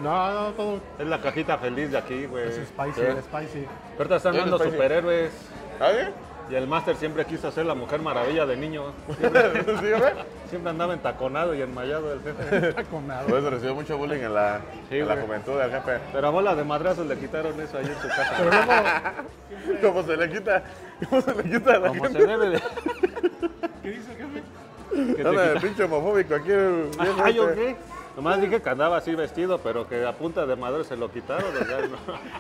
No, no, todo. Es la cajita feliz de aquí, güey. Es spicy, es spicy. Ahorita están dando superhéroes. ¿Ah, sí? Y el máster siempre quiso ser la mujer maravilla de niño. Siempre, ¿sí, siempre andaba entaconado y enmayado el jefe. Entaconado. Pues recibió mucho bullying en la, sí, en la juventud del jefe. Pero a bola de madrazos le quitaron eso ahí en su casa. Pero luego, ¿cómo se le quita? ¿Cómo se le quita a la como gente? Se debe de... ¿Qué dice el jefe? Anda de pinche homofóbico aquí. ¿Ah, yo qué? Nomás dije que andaba así vestido, pero que a punta de madre se lo quitaron. ¿No?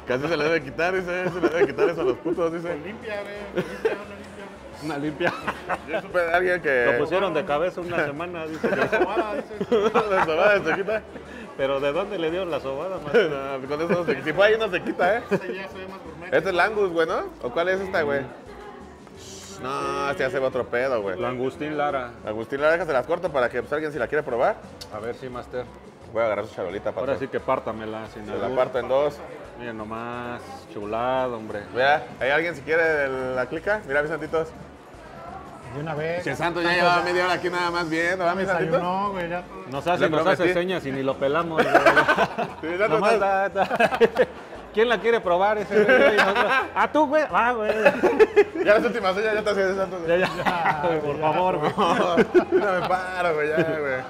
Casi se le debe quitar, dice, se le debe quitar eso a los putos, dice. Limpia, güey, limpia, una limpia. Una limpia. Yo supe de alguien que... Lo pusieron de cabeza una semana, dice. La sobada, dice. La sobada se quita. Pero ¿de dónde le dieron la sobada, más? No, con eso no se quita. Si fue ahí no se quita, ¿eh? Este es Langus, güey, ¿no? ¿O cuál es esta, güey? No, este ya se va otro pedo, güey. La Angustín Lara. La Angustín Lara, déjate las cortas para que pues, alguien si la quiere probar. A ver, sí, Master. Voy a agarrar su charolita para. Ahora sí que pártamela. Sin se albur. La parto en dos. Miren nomás, chulado, hombre. Mira, ¿hay alguien si quiere la clica? Mira, mis santitos. De una vez. Che Santos ya llevaba media hora aquí nada más viendo, ¿verdad, mis santitos? No, güey, ya. Nos hace, nos hace señas y ni lo pelamos. Sí, ya no más, está, está. ¿Quién la quiere probar ese güey? ¿A tú, güey? Ah, güey. Ya las últimas ollas ya te hacían eso. Ya, ya, ya. Ay, por ya, favor, güey. No me paro, güey, ya, güey.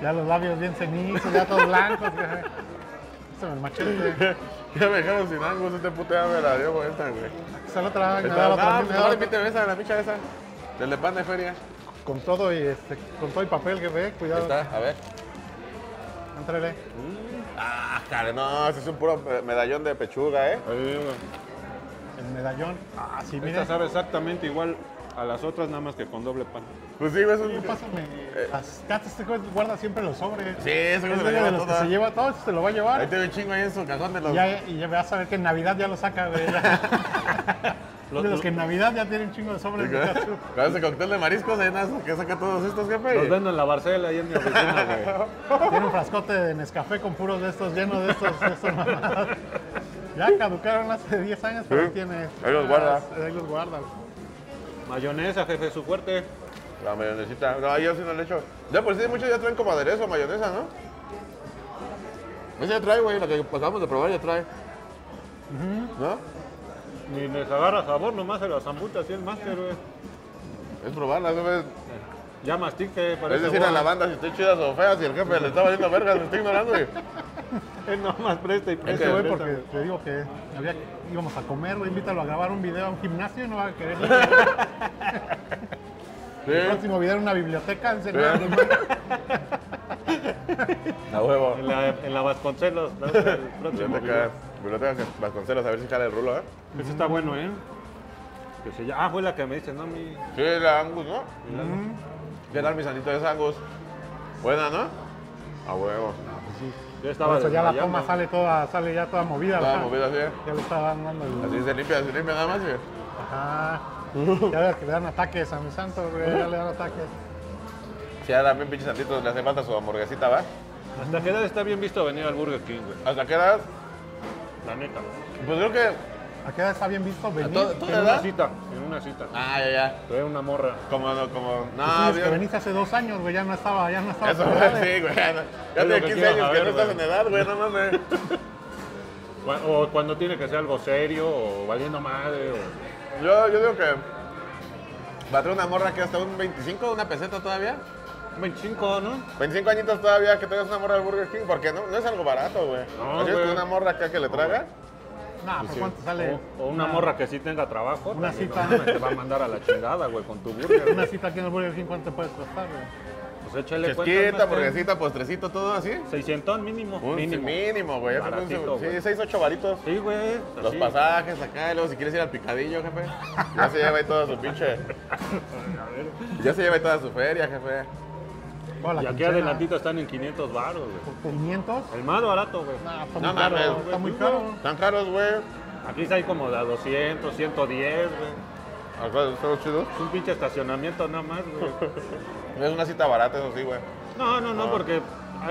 Ya los labios bien cenizos, ya todos blancos, güey. Este es el machete. Ya me dejaron sin ángulos, este puteado me la dio por esta, güey. Esa la otra, güey. No, le invíteme esa, la micha esa. Del de pan de feria. Con todo y, este, con todo y papel, que ve, cuidado. Ahí está, a ver. Entrale. Mm. Ah, cara, no, ese es un puro medallón de pechuga, ¿eh? El medallón. Ah, sí, mira. Esta sabe exactamente igual a las otras, nada más que con doble pan. Pues sí, eso es... Pásame. Eh. Las catas, este juez guarda siempre los sobres. Sí, eso es lo de los toda. Que se lleva todo, se lo va a llevar. Ahí tiene un chingo ahí en su cajón de los... Ya, y ya vas a ver que en Navidad ya lo saca, güey. Los, de los que en Navidad ya tienen un chingo de sobres. ¿Sí? Con ese cóctel de mariscos, ahí nada, que saca todos estos, jefe. Los vendo en la Barcela, ahí en mi oficina, güey. Tiene un frascote de Nescafé con puros de estos, llenos de estos, de estos mamadas. Ya caducaron hace diez años, pero sí. Ahí tiene. Ahí los guarda. Ahí los guarda. Mayonesa, jefe, su fuerte. La mayonesita. No, yo sí no le echo. Ya por si sí, muchos ya traen como aderezo mayonesa, ¿no? Esa ya trae, güey, la que acabamos de probar ya trae. Uh-huh. ¿No? Ni les agarra sabor, nomás se las amputa así el máster, güey. Es probarla, güey. Ya mastique, parece. Es decir, guay. A la banda si estoy chidas o feas y el jefe le está valiendo vergas, me estoy ignorando, güey. Él nomás presta y presta. Es que, güey, porque te digo que había, íbamos a comer, güey, invítalo a grabar un video a un gimnasio y no va a querer. Sí. El próximo video en una biblioteca, en serio. La huevo. En la, en la Vasconcelos, ¿no? El próximo video. Biblioteca Vasconcelos, a ver si jala el Rulo, ¿eh? Eso está bueno, ¿eh? Que se... Ah, fue la que me dice, ¿no? Mi... Sí, la Angus, ¿no? La... Mm. ¿Qué tal mi sanito de sangos? Buena, ¿no? A huevo. Sí. Ya estaba. Eso ya la poma sale toda, sale ya toda movida. Toda movida, sí. Ya le estaba dando el... Así se limpia, se limpia nada más, güey. Ajá. Ya ves que le dan ataques a mi santo, güey. Ya le dan ataques. Si ya también pinches santitos le hace falta su hamburguesita, ¿va? ¿Hasta qué edad está bien visto venir al Burger King, güey? ¿Hasta qué edad? La neta, güey. Pues creo que... ¿A qué edad está bien visto venir? ¿A en edad? Una cita, en una cita. Ah, ya, ya. Tuve una morra. Como, no, como... No, es que veniste hace dos años, güey, ya no estaba, ya no estaba. Eso, sí, güey. Ya, no, ya tiene quince años que no estás en edad, güey, no mames. O cuando tiene que ser algo serio, o valiendo madre, o... Yo, yo digo que... Batré una morra que hasta un veinticinco, una peseta todavía. veinticinco, ¿no? veinticinco añitos todavía que tengas una morra del Burger King, porque no, no es algo barato, güey. No, güey. ¿Tienes una morra acá que le traga? Nah, ¿por cuánto sale? O, o una, una morra que sí tenga trabajo. Una cita. No, te va a mandar a la chingada, güey, con tu burger. Una cita aquí en el Burger King, ¿cuánto te puedes costar, güey? Pues échale cuenta. Chesquita, burguesita, postrecito, todo así. seiscientón mínimo. Un mínimo. Mínimo, güey. Baratito, sí, seis, ocho varitos. Sí, güey. Los así. Pasajes acá, y luego si quieres ir al picadillo, jefe. Ya se lleva ahí toda su pinche. Ya se lleva ahí toda su feria, jefe. Hola, y aquí quincena. Adelantito están en quinientos baros, güey. ¿quinientos? El más barato, güey. Nah, está no, muy caro, no, está muy caro. Están caros, güey. Aquí hay como de doscientos, ciento diez, güey. ¿Acá están chidos? Es un pinche estacionamiento nada más, güey. Es una cita barata, eso sí, güey. No, no, no, no, porque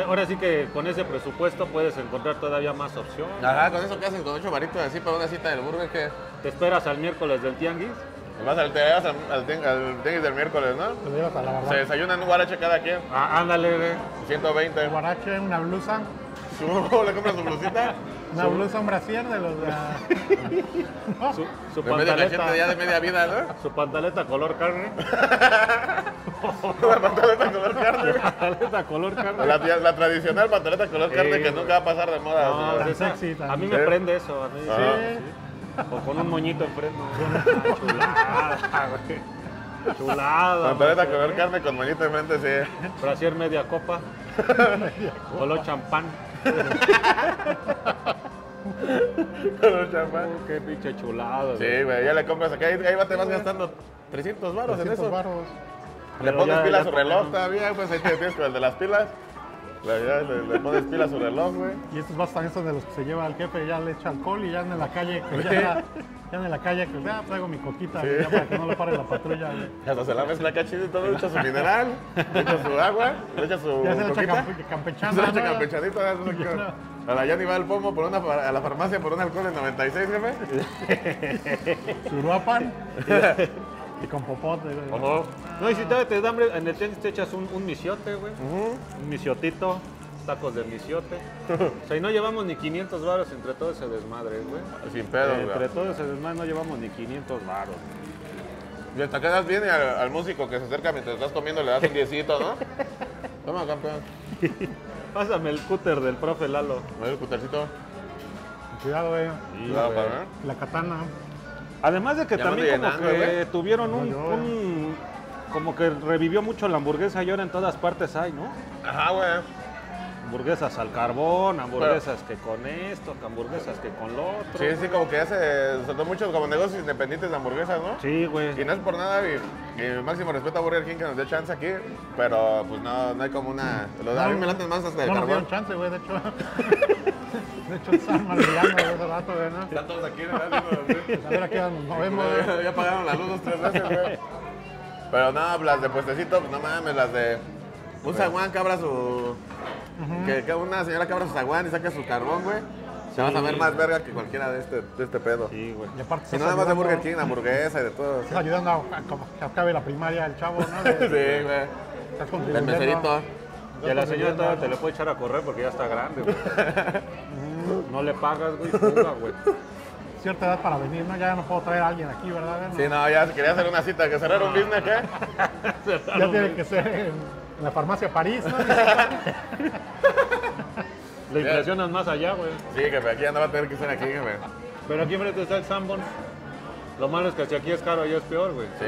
ahora sí que con ese presupuesto puedes encontrar todavía más opciones. Ajá, con eso que haces con ocho baritos así para una cita del Burger, ¿qué? ¿Te esperas al miércoles del tianguis? Más al tenis al, al, al del miércoles, ¿no? A la se desayunan un guarache cada quien. Ah, ándale, güey. ciento veinte. Un guarache, una blusa. ¿Le compras su blusita? Una su... blusa, un brasier de los de la... Su, su de pantaleta. Medio cachete ya de media vida, ¿no? Su pantaleta color carne. Una pantaleta color carne. La pantaleta color carne. La, la tradicional pantaleta color carne eh, que nunca va a pasar de moda. No, tan sexy, tan a mí me ¿sí? prende eso. A mí. Ah. Sí. Sí. O con un moñito enfrente. Ah, chulada, güey. Chulada. Pantaleta color carne con moñito enfrente, sí. Brasier media copa. Media copa. Color champán. Color champán. Oh, qué pinche chulada. Sí, güey, ya le compras acá. Ahí, ahí te vas gastando trescientos baros en eso. trescientos baros. Le Pero pones ya, pilas a su reloj todavía, pues ahí te tienes con el de las pilas. Le, le, le pones pila a su reloj, güey. Y estos vas también son de los que se lleva al jefe, ya le echa alcohol y ya en la calle, que ya, ya en la calle, que ya traigo mi coquita, sí. Ya para que no le pare la patrulla. Güey. Hasta se la mezcla cachito y todo, le echa su mineral, le echa su agua, le echa su ya se coquita. Ya se le echa campechana. Se le echa campechanita. No. A la Yanni va al pomo, por una, a la farmacia por un alcohol en noventa y seis, jefe. Suruapan. Y con popote, güey. Uh-huh. No, y si te, te da hambre, en el tenis te echas un, un misiote, güey. Uh-huh. Un misiotito, tacos de misiote. O sea, y no llevamos ni quinientos baros entre todo ese desmadre, güey. Sin pedo, güey. Entre todo ese desmadre no llevamos ni quinientos baros. Y hasta que das bien al, al músico que se acerca mientras estás comiendo, le das un diecito, ¿no? Toma, campeón. Pásame el cúter del profe Lalo. ¿No el cútercito? Cuidado, güey. Sí, Cuidado, güey. Para ver. La katana. Además de que ya también como llenando, que wey. Tuvieron un, no, un... Como que revivió mucho la hamburguesa y ahora en todas partes hay, ¿no? Ajá, güey. Hamburguesas al carbón, hamburguesas pero, que con esto, hamburguesas que con lo otro. Sí, sí, como que ya se soltó mucho como negocios independientes de hamburguesas, ¿no? Sí, güey. Y no es por nada, y, y máximo respeto a Burger King que nos dio chance aquí, pero pues no, no hay como una... Lo, no, a mí me laten más hasta el no carbón. No nos dieron chance, güey, de hecho. De hecho, están malviando de ese rato, güey, ¿no? Están todos aquí, ¿verdad? A ver, aquí nos vemos, güey. Ya pagaron la luz dos, tres veces, güey. Pero no, las de puestecito, pues no mames, las de... Un zaguán que abra su... Uh-huh. que, que una señora que abra su zaguán y saque su carbón, güey. Se sí, vas a ver más verga que cualquiera de este, de este pedo. Sí, güey. Y aparte si no, nada más de Burger King, hamburguesa y de todo. Estás ¿sí? ayudando a, a que acabe la primaria el chavo, ¿no? De, sí, güey. De, el meserito. Y a la señora todavía te le puede echar a correr porque ya está grande, güey. No le pagas, güey, puta, güey. Cierta edad para venir, ¿no? Ya no puedo traer a alguien aquí, ¿verdad? ¿No? Sí, no, ya quería hacer una cita, que cerrar un business, ¿qué? Ya tiene que ser en, en la farmacia París, ¿no? Le impresionas más allá, güey. Sí, que aquí andaba a tener que ser aquí, güey. Pero aquí enfrente está el Sanborn. Lo malo es que si aquí es caro, allá es peor, güey. Sí.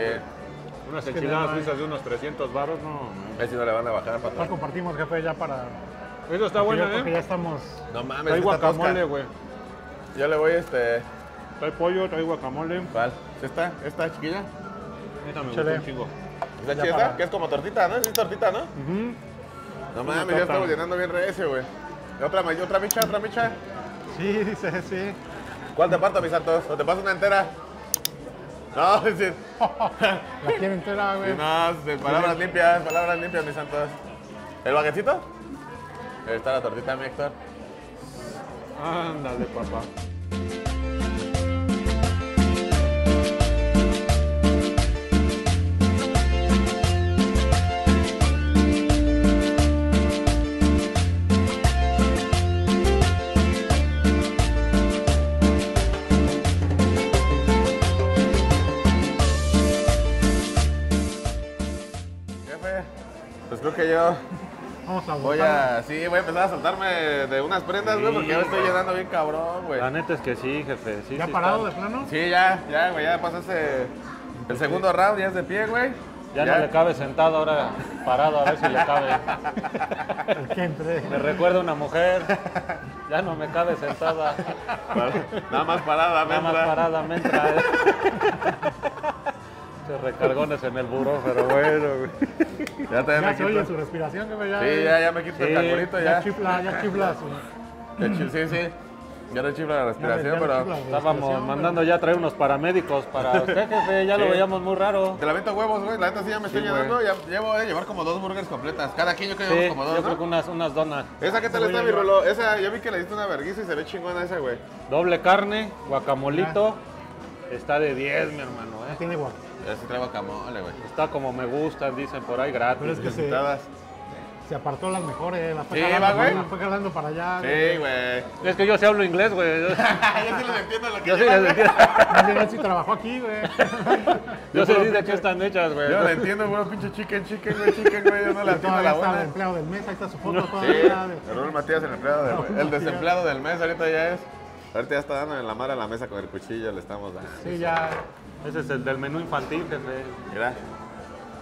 Unas enchiladas suizas de unos trescientos baros, no. A si no le van a bajar. Para no compartimos, jefe, ya para... Eso está bueno, ¿eh? Porque ya estamos... No mames, trae guacamole, güey. Yo le voy, este... Trae pollo, trae guacamole. ¿Cuál? ¿Esta? ¿Esta chiquilla? Esta me gusta un chingo. ¿La chesa? Para... Que es como tortita, ¿no? Es tortita, ¿no? Uh-huh. No mames, ya estamos llenando bien recio, güey. ¿Otra, otra micha, otra micha? Sí, dice, sí. ¿Cuál te parto, mis santos? ¿O te paso una entera? No, sí. La quiero entera, güey. No, palabras limpias, palabras limpias, mis santos. ¿El baguetito? Ahí está la tortita, mi Héctor. Ándale, papá. Que yo Vamos a voy a, sí, voy a empezar a saltarme de unas prendas, güey, sí, porque yo estoy llenando bien cabrón, güey. La neta es que sí, jefe. Sí, ¿Ya sí, parado está. de plano? Sí, ya, ya, güey, ya pasaste el segundo round, ya es de pie, güey. Ya, ya no le cabe sentado, ahora parado, a ver si le cabe. Me recuerda una mujer, ya no me cabe sentada. Nada más parada, Nada mentra. más parada, mentra. Eh. Recargones en el buró, pero bueno, güey. Ya, ya me se oye su respiración, que me ya... Sí, ya, ya me quito sí, el calculito, ya. Ya chifla, ya chifla su... Sí, sí, ya no chifla la respiración, ya, ya pero... Chifla, estábamos respiración, mandando pero... ya traer unos paramédicos para usted, jefe, ya sí. lo veíamos muy raro. Te la vento huevos, güey, la neta sí ya me sí, estoy llenando, ya llevo a llevar como dos burgers completas. Cada quien yo creo que sí, llevamos como dos, yo creo ¿no? que unas, unas donas. ¿Esa qué tal está, mi Rulo? Esa, yo vi que le diste una verguisa y se ve chingona esa, güey. Doble carne, guacamolito, ah. está de diez, mi hermano, eh. Tiene guac. Así trae guacamole, güey. Está como me gustan, dicen por ahí, gratis. Pero es que se, se apartó las mejores, las fue sí, jalando, va, las fue jalando para allá. Sí, güey. Es que yo sí hablo inglés, güey. Yo sí les entiendo lo que yo sí les entiendo. No sé si trabajó aquí, güey. Yo sí sé de qué están hechas, güey. Yo la entiendo, güey, pinche chicken, chicken, güey, chicken, güey. Yo no la entiendo la buena. Ahí está el empleado del mes, ahí está su foto todavía. El Raúl Matías, el empleado del mes. El desempleado del mes, ahorita ya es. Ahorita ya está dando en la madre a la mesa con el cuchillo, le estamos dando. Sí, ya. Ese es el del menú infantil, jefe. Mira.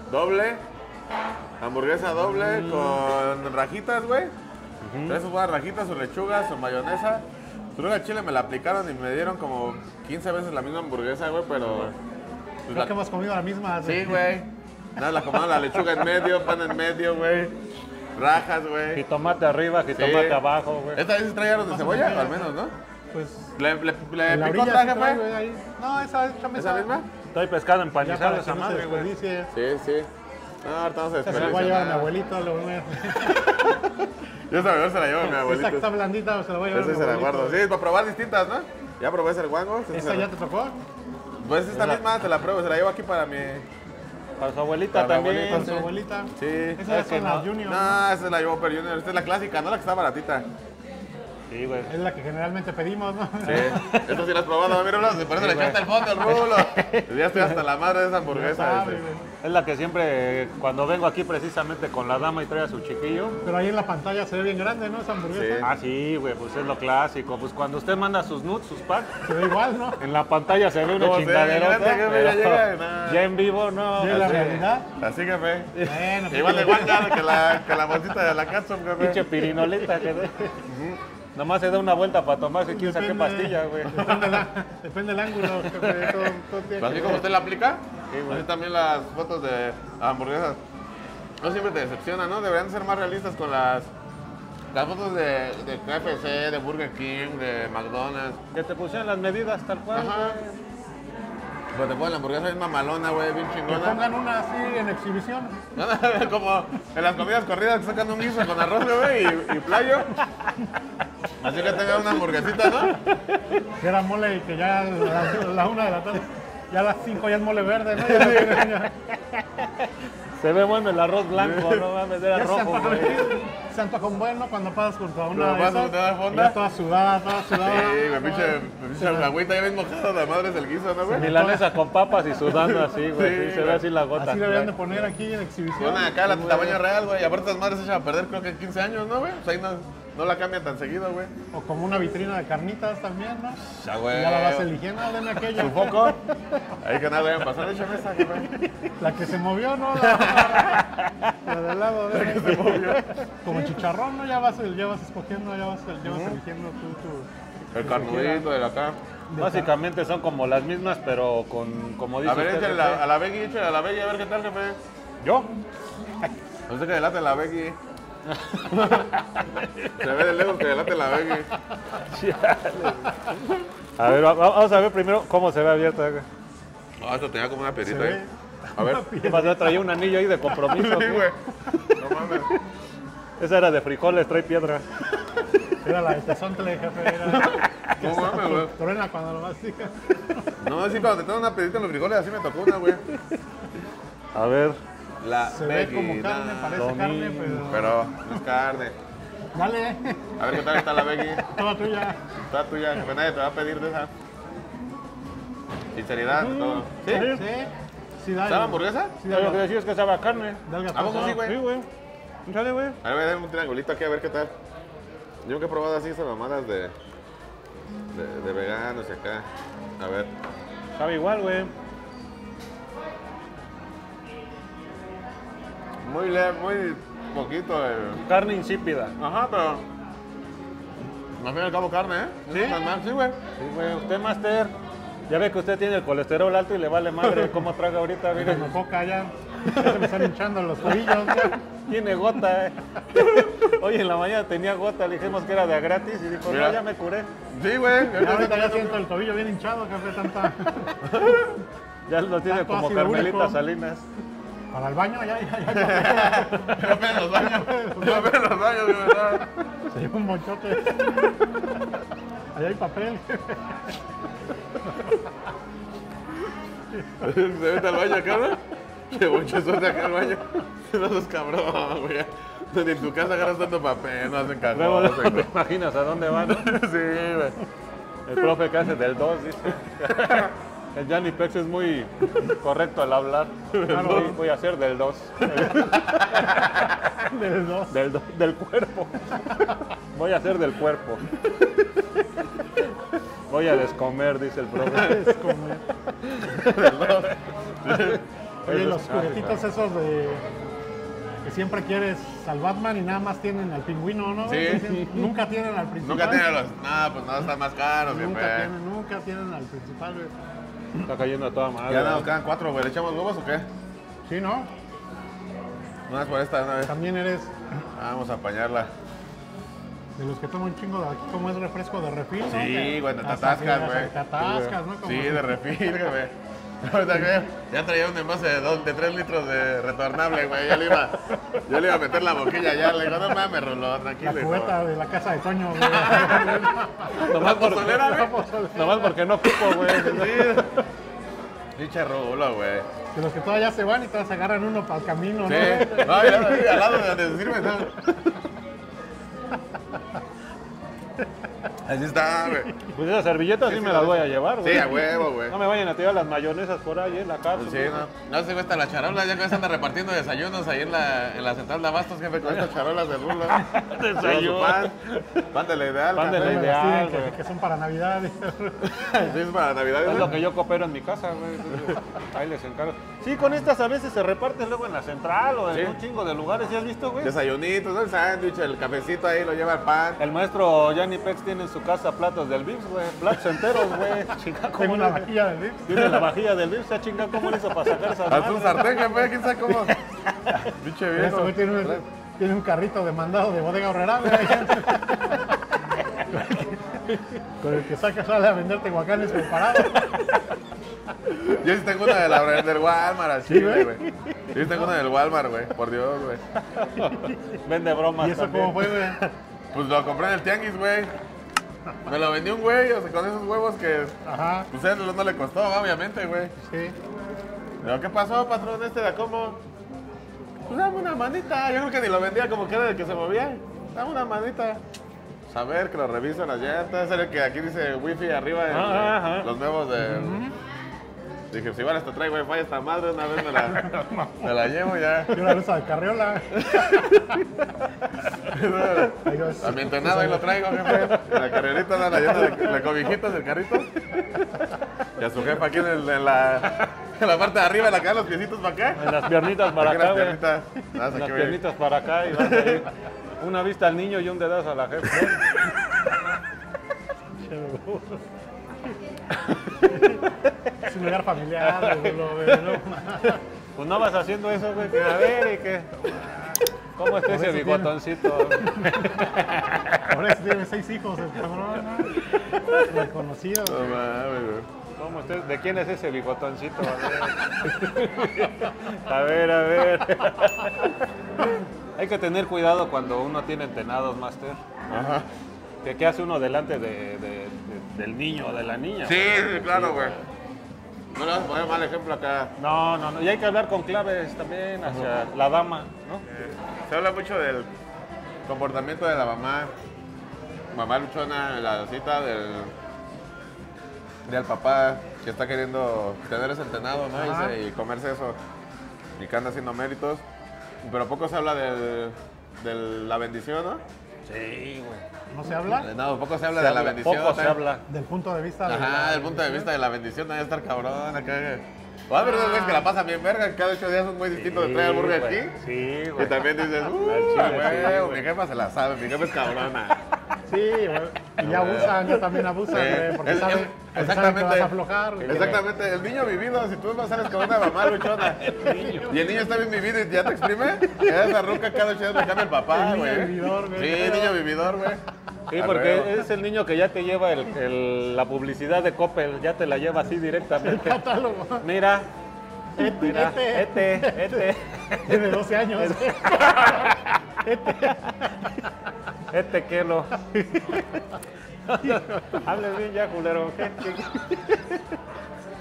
Doble. Hamburguesa doble mm. con rajitas, güey. Uh-huh. Tres sus rajitas, su lechuga, su mayonesa. Su lugar chile me la aplicaron y me dieron como quince veces la misma hamburguesa, güey, pero... Uh-huh. pues Creo la... que hemos comido la misma. Sí, güey. Nada, la comieron la lechuga en medio, pan en medio, güey. Rajas, güey. Jitomate arriba, jitomate sí. abajo, güey. ¿Esta vez trajeron de cebolla? Media, al menos, ¿no? Pues ¿Le, le, le picó otra, jefe? Trae, no, esa, esa, esa, ¿Esa misma? Estoy pescado empanizado esa madre, güey. No sí, sí. No, ahorita vamos a desperdiciar. Se la voy a llevar a mi abuelito, lo voy a... Yo esa mejor se la llevo a mi abuelito. Esa está blandita, se la voy a llevar esa a mi abuelito. Esa se la guardo. Sí, para probar distintas, ¿no? Ya probé ese guango. ¿Esa se... ya te tocó? Pues esta es misma la... te la pruebo, se la llevo aquí para mi... Para su abuelita para también. Para su abuelita. Sí. Esa es la Junior. No, esa la llevo per Junior. Esta es la clásica, no la que está baratita. Sí, güey. Es la que generalmente pedimos, ¿no? Sí. Esto sí lo has probado, mira, Rulo. Se parece sí, le echaste al fondo el Rulo. Ya estoy hasta la madre de esa hamburguesa. Sabe, es la que siempre, cuando vengo aquí precisamente con la dama y trae a su chiquillo. Pero ahí en la pantalla se ve bien grande, ¿no? Esa hamburguesa. Sí. Ah, sí, güey, pues es lo clásico. Pues cuando usted manda sus nudes, sus packs. Se ve igual, ¿no? En la pantalla se ve una chingadera. No, ya en vivo, no. ¿Ya la realidad? Así que ve. Bueno, igual de guancha que la, que la bolsita de la catsup, güey. Pinche pirinoleta que de. Nomás se da una vuelta para tomarse quién sabe qué pastilla, güey. Depende, la, depende del ángulo. Jefe, todo, todo tiene así que como usted la aplica, sí, así güey. También las fotos de hamburguesas. No siempre te decepcionan, ¿no? Deberían ser más realistas con las, las fotos de, de K F C, de Burger King, de McDonald's. Que te pusieran las medidas tal cual. Ajá. Pues te ponen la hamburguesa bien mamalona, güey, bien chingona. Que pongan una así en exhibición. Como en las comidas corridas que sacan un guiso con arroz, güey, y, y playo. Así que tengan una hamburguesita, ¿no? Que era mole y que ya a la, la una de la tarde, ya a las cinco ya es mole verde, ¿no? Ya sí. ya. Se ve bueno el arroz blanco, no va a meter arroz rojo, güey. Se antoja un bueno cuando pasas junto a una de esas, ya toda sudada, toda sudada. Sí, güey, pinche agüita ya ves mojada la madre del guiso, ¿no, güey? Milanesa con papas y sudando así, güey, sí, se ve así la gota. Así la habían de poner aquí en exhibición. Bueno, acá la tamaño real, güey, y aparte las madres se echan a perder creo que en quince años, ¿no, güey? O sea, ahí no... No la cambian tan seguido, güey. O como una vitrina de carnitas también, ¿no? Ya, güey. Ya la vas eligiendo, denme aquella. ¿Su foco? Ahí que nada, vayan pasar. Échame esa, güey. La que se movió, ¿no? La, la, la del lado, de la que se movió. Como sí. Chicharrón, ¿no? Ya vas, ya vas escogiendo, ya vas, ya vas uh-huh. eligiendo tú tu... El carnudito de acá. Básicamente son como las mismas, pero con, como dice a ver, usted, échale a la Beggy, échale a la Beggy, a ver qué tal, jefe. ¿Yo? No sé que delate la Becky. Se ve de lejos que delate la Becky. A ver, vamos a ver primero cómo se ve abierta. Ah, oh, esto tenía como una piedrita ahí. A ver. ¿Qué pasó? Traía un anillo ahí de compromiso. Sí, güey. No mames. Esa era de frijoles, trae piedra. Era la estación tele, jefe. Era... No mames, güey. Truena cuando lo masticas. No, sí, cuando te traen una piedrita en los frijoles, así me tocó una, güey. A ver. La se ve como carne, parece Domingo. Carne, pero... Pero no es carne. Dale. A ver qué tal está la Becky. Toda tuya. Toda tuya, jefe. Nadie te va a pedir de esa. Sinceridad, sí, todo. ¿Sí? Sí. Sí, dale. ¿Sabe hamburguesa? Sí, dale. Lo que decía es que sabe a carne. ¿A poco sí, güey? Sí, güey. Dale, güey. A ver, voy a dar un triangulito aquí a ver qué tal. Yo nunca he probado así esas mamadas de, de, de veganos y acá. A ver. Sabe igual, güey. Muy leve, muy poquito. Eh. Carne insípida. Ajá, pero... Al fin y al cabo carne, ¿eh? Sí, güey. Sí, güey. Usted, máster. Ya ve que usted tiene el colesterol alto y le vale madre cómo traga ahorita, mire. No coca ya. Ya se me están hinchando los tobillos. Tiene gota, eh. Hoy en la mañana tenía gota, le dijimos que era de a gratis y dijo, mira, no, ya me curé. Sí, güey. Ya, ahorita ya siento el tobillo bien hinchado, jefe, tanta. Ya lo tiene como Carmelita Salinas. Para el baño, ya, ya, ya. Ya, ya me los baños, ya me los baños, de verdad. Se lleva un monchote. Allá hay papel. Se mete al baño acá, ¿no? Qué bonchosote acá al baño. No seas cabrón, güey. Ni en tu casa agarras tanto papel, no hacen cagón. Luego, no te imaginas a dónde van, ¿no? Sí, güey. El profe que hace del dos, dice. El Gianni Pex es muy correcto al hablar. Claro, voy, voy a hacer del dos. ¿Del dos? Del, do, del cuerpo. Voy a hacer del cuerpo. Voy a descomer, dice el profe. Descomer. Oye, los juguetitos esos de... Que siempre quieres al Batman y nada más tienen al pingüino, ¿no? Sí. Dicen, nunca tienen al principal. Nunca tienen los... No, pues no, está más caro. Nunca siempre. tienen, nunca tienen al principal, güey. Está cayendo a toda madre. Ya nos quedan cuatro, güey. ¿Le echamos huevos o qué? Sí, ¿no? Unas por esta, una vez. También eres... Vamos a apañarla. De los que toman un chingo de aquí, como es refresco de refil, sí, ¿no? Sí, güey, te atascas, güey. Te atascas, ¿no? Como sí, de refil, güey. Ahorita que ya traía un envase de, dos, de tres litros de retornable, güey. Ya le iba, yo le iba a meter la boquilla ya. Le digo, no mames, Rulo, tranquilo. La cubeta de la casa de Toño, güey. Nomás por, nomás porque no ocupo, güey. Sí. Pinche Rulo, güey. Que los que todavía se van y todas agarran uno para el camino, sí. ¿No? No, ya estoy al lado de decirme, ¿sabes? Así está, güey. Pues esas servilletas sí, sí me las voy a llevar, güey. Sí, a huevo, güey. No me vayan a tirar las mayonesas por ahí, en la cápsula. Pues sí, no. No se cuesta la charola, ya que están repartiendo desayunos ahí en la, en la central de abastos, jefe, con estas charolas de Rulo. Desayuno. Pan, pan de la ideal. Pan de la ideal, güey. Que son para Navidad. Sí, es para Navidad. Es lo que yo coopero en mi casa, güey. Ahí les encargo. Sí, con estas a veces se reparten luego en la central o en sí. un chingo de lugares, ¿ya has visto, güey? Desayunitos, ¿no? El sándwich, el cafecito ahí, lo lleva el pan. El maestro Gianni Pex tiene en su casa platos del Vips, güey. Platos enteros, güey. Chinga, ¿cómo Tengo una vajilla del Vips. Tiene la vajilla del Vips. Chinga, ¿cómo le hizo para sacar esas manos? A su sartén, güey. ¿Quién sabe cómo? Biche bien. Eso, güey, tiene, tiene un carrito demandado de Bodega Aurrerá, güey. Con el que saca sale a venderte guacanes preparados. Yo sí tengo una de la, del Walmart, así, güey. Yo sí tengo una del Walmart, güey. Por Dios, güey. Vende bromas. ¿Y eso también. Cómo fue, güey? Pues lo compré en el tianguis, güey. Me lo vendió un güey, o sea, con esos huevos que... Ajá. Pues a él no le costó, obviamente, güey. Sí. Pero, ¿qué pasó, patrón este de cómo? Pues dame una manita. Yo creo que ni lo vendía como que era el que se movía. Dame una manita. A ver, que lo revisan las llantas. Es el que aquí dice wifi arriba en, ajá, ajá. los nuevos de... Uh-huh. Dije, si van hasta trae wifi esta madre, una vez me la, me la llevo ya. Y una luza de carriola. También tenado ahí lo traigo, jefe. La carriolita, la, la, la, la cobijita del carrito. Y a su jefa aquí en, el, en, la, en la parte de arriba, en la cara, los piecitos para acá. En las piernitas para acá. Las piernitas, nada, en las voy. piernitas para acá y vas ahí. Una vista al niño y un dedazo a la jefa. Es un lugar familiar, no lo veo, no. Pues no vas haciendo eso, güey, que a ver, y que... ¿Cómo está ese bigotoncito? Ahora sí tiene seis hijos, el cabrón, ¿no? Reconocido, güey. No mames, güey. ¿Cómo usted? ¿De quién es ese bigotoncito? A ver, a ver. Hay que tener cuidado cuando uno tiene entenados, Master. Ajá. ¿Qué, qué hace uno delante de, de, de, del niño o de la niña? Sí, sí, claro, güey. No le vas a poner mal ejemplo acá. No, no, no. Y hay que hablar con claves también hacia la dama, ¿no? Eh, se habla mucho del comportamiento de la mamá. Mamá luchona, la cita del... del papá que está queriendo tener ese entrenado, ¿no? Y, y comerse eso y que anda haciendo méritos, pero poco se habla de la bendición, ¿no? Sí, güey. ¿No se habla? No, poco se habla se de habla, la bendición. Poco se habla. Del punto de vista de... Ajá, del punto de vista de la bendición, no hay que estar cabrón acá. Va a haber unos güeyes que la pasan bien verga, cada ocho días un güey distinto de trae al burger aquí. Sí, güey. Y también dices, uh, güey, mi jefa se la sabe, mi jefa es cabrona. Sí, güey. Y ya abusan, ya también abusan, güey, porque saben... Exactamente. Que vas a aflojar, exactamente. El niño vivido, si tú vas a ser con una mamá luchona y el niño está bien vivido y ya te exprime, ya esa ruca cada ocho días me cambia el papá, güey. Sí, niño vividor, güey. Sí, porque es el niño que ya te lleva el, el, la publicidad de Coppel, ya te la lleva así directamente. El catálogo. Mira. Este, mira, este, este. este. Tiene doce años. Este. Este, este que lo... Hable bien ya, culero.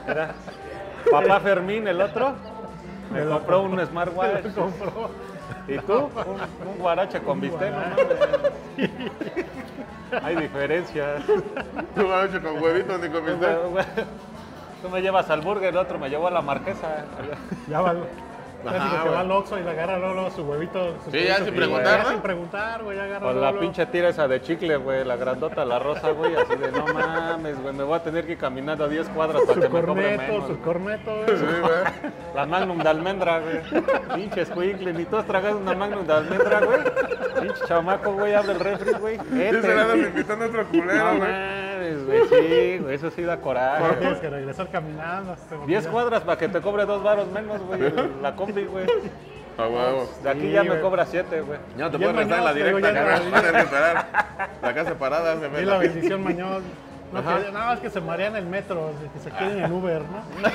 Era papá Fermín, el otro, me compró un smartwatch. Compró. ¿Y tú? Un, un guarache con bistec. Hay diferencias. Un guarache con huevitos ni con bistec. Tú me llevas al burger, el otro me llevó a la marquesa. Ya va. Ajá, que va al Oxxo y le agarra luego su huevito. Sus sí, ya sin preguntar, ¿no? Ya sin preguntar, güey, agarra. Con la pinche tira esa de chicle, güey, la grandota, la rosa, güey, así de no mames, güey, me voy a tener que ir caminando a diez cuadras para su que corneto, me cobre menos. Su corneto, güey. Sí, güey. La Magnum de almendra, güey. Pinche squinkle, ni tú has tragado una Magnum de almendra, güey. Pinche chamaco, güey, abre el refri, güey. Este, se la invitó a nuestro culero, güey. Sí, güey, eso sí da coraje. Tienes que regresar caminando. diez cuadras para que te cobre dos varos menos, güey, la combi, güey. Ah, huevo. De aquí sí, ya güey. Me cobra siete, güey. No, te puedes restar en la directa, güey. Van a reparar. La casa parada. Se me y la bendición, Mañón. No, que, no, es que se marean el metro, que se queden en el Uber, ¿no?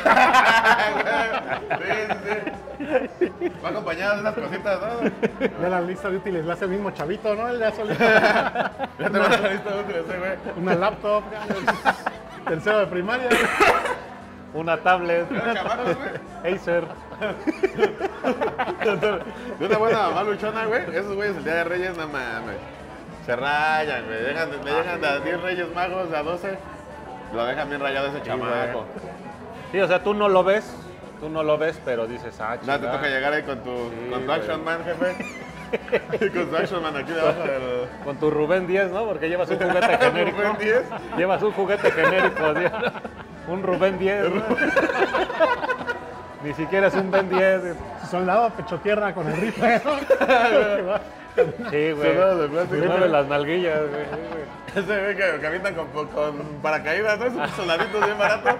Sí, sí, sí. Va acompañada de esas cositas, ¿no? De la lista de útiles, la hace el mismo chavito, ¿no? Él le hace solito. Ya te una, vas a la lista de útiles, ¿eh, güey? Una laptop, tercero de primaria, güey. Una tablet. Una tablet, güey. Acer. De una buena mamá luchona, güey. Esos güeyes el Día de Reyes, no mames. Se rayan, güey. Le dejan, le dejan a diez Reyes Magos, a doce. Lo dejan bien rayado ese chamaco. Sí, o sea, tú no lo ves. Tú no lo ves, pero dices, ah, chica. No, te toca llegar ahí con tu, sí, con tu Action Man, jefe. Con tu Action Man aquí debajo del... Con tu Rubén diez, ¿no? Porque llevas un juguete genérico. ¿Rubén diez? Llevas un juguete genérico, Dios. Un Rubén diez, ¿no? Ni siquiera es un Ben diez. Su soldado pecho tierra con el rifle. Sí, güey. Primero las nalguillas, güey. Sí, ese güey que caminan con, con paracaídas, ¿no? Es un soldadito bien barato.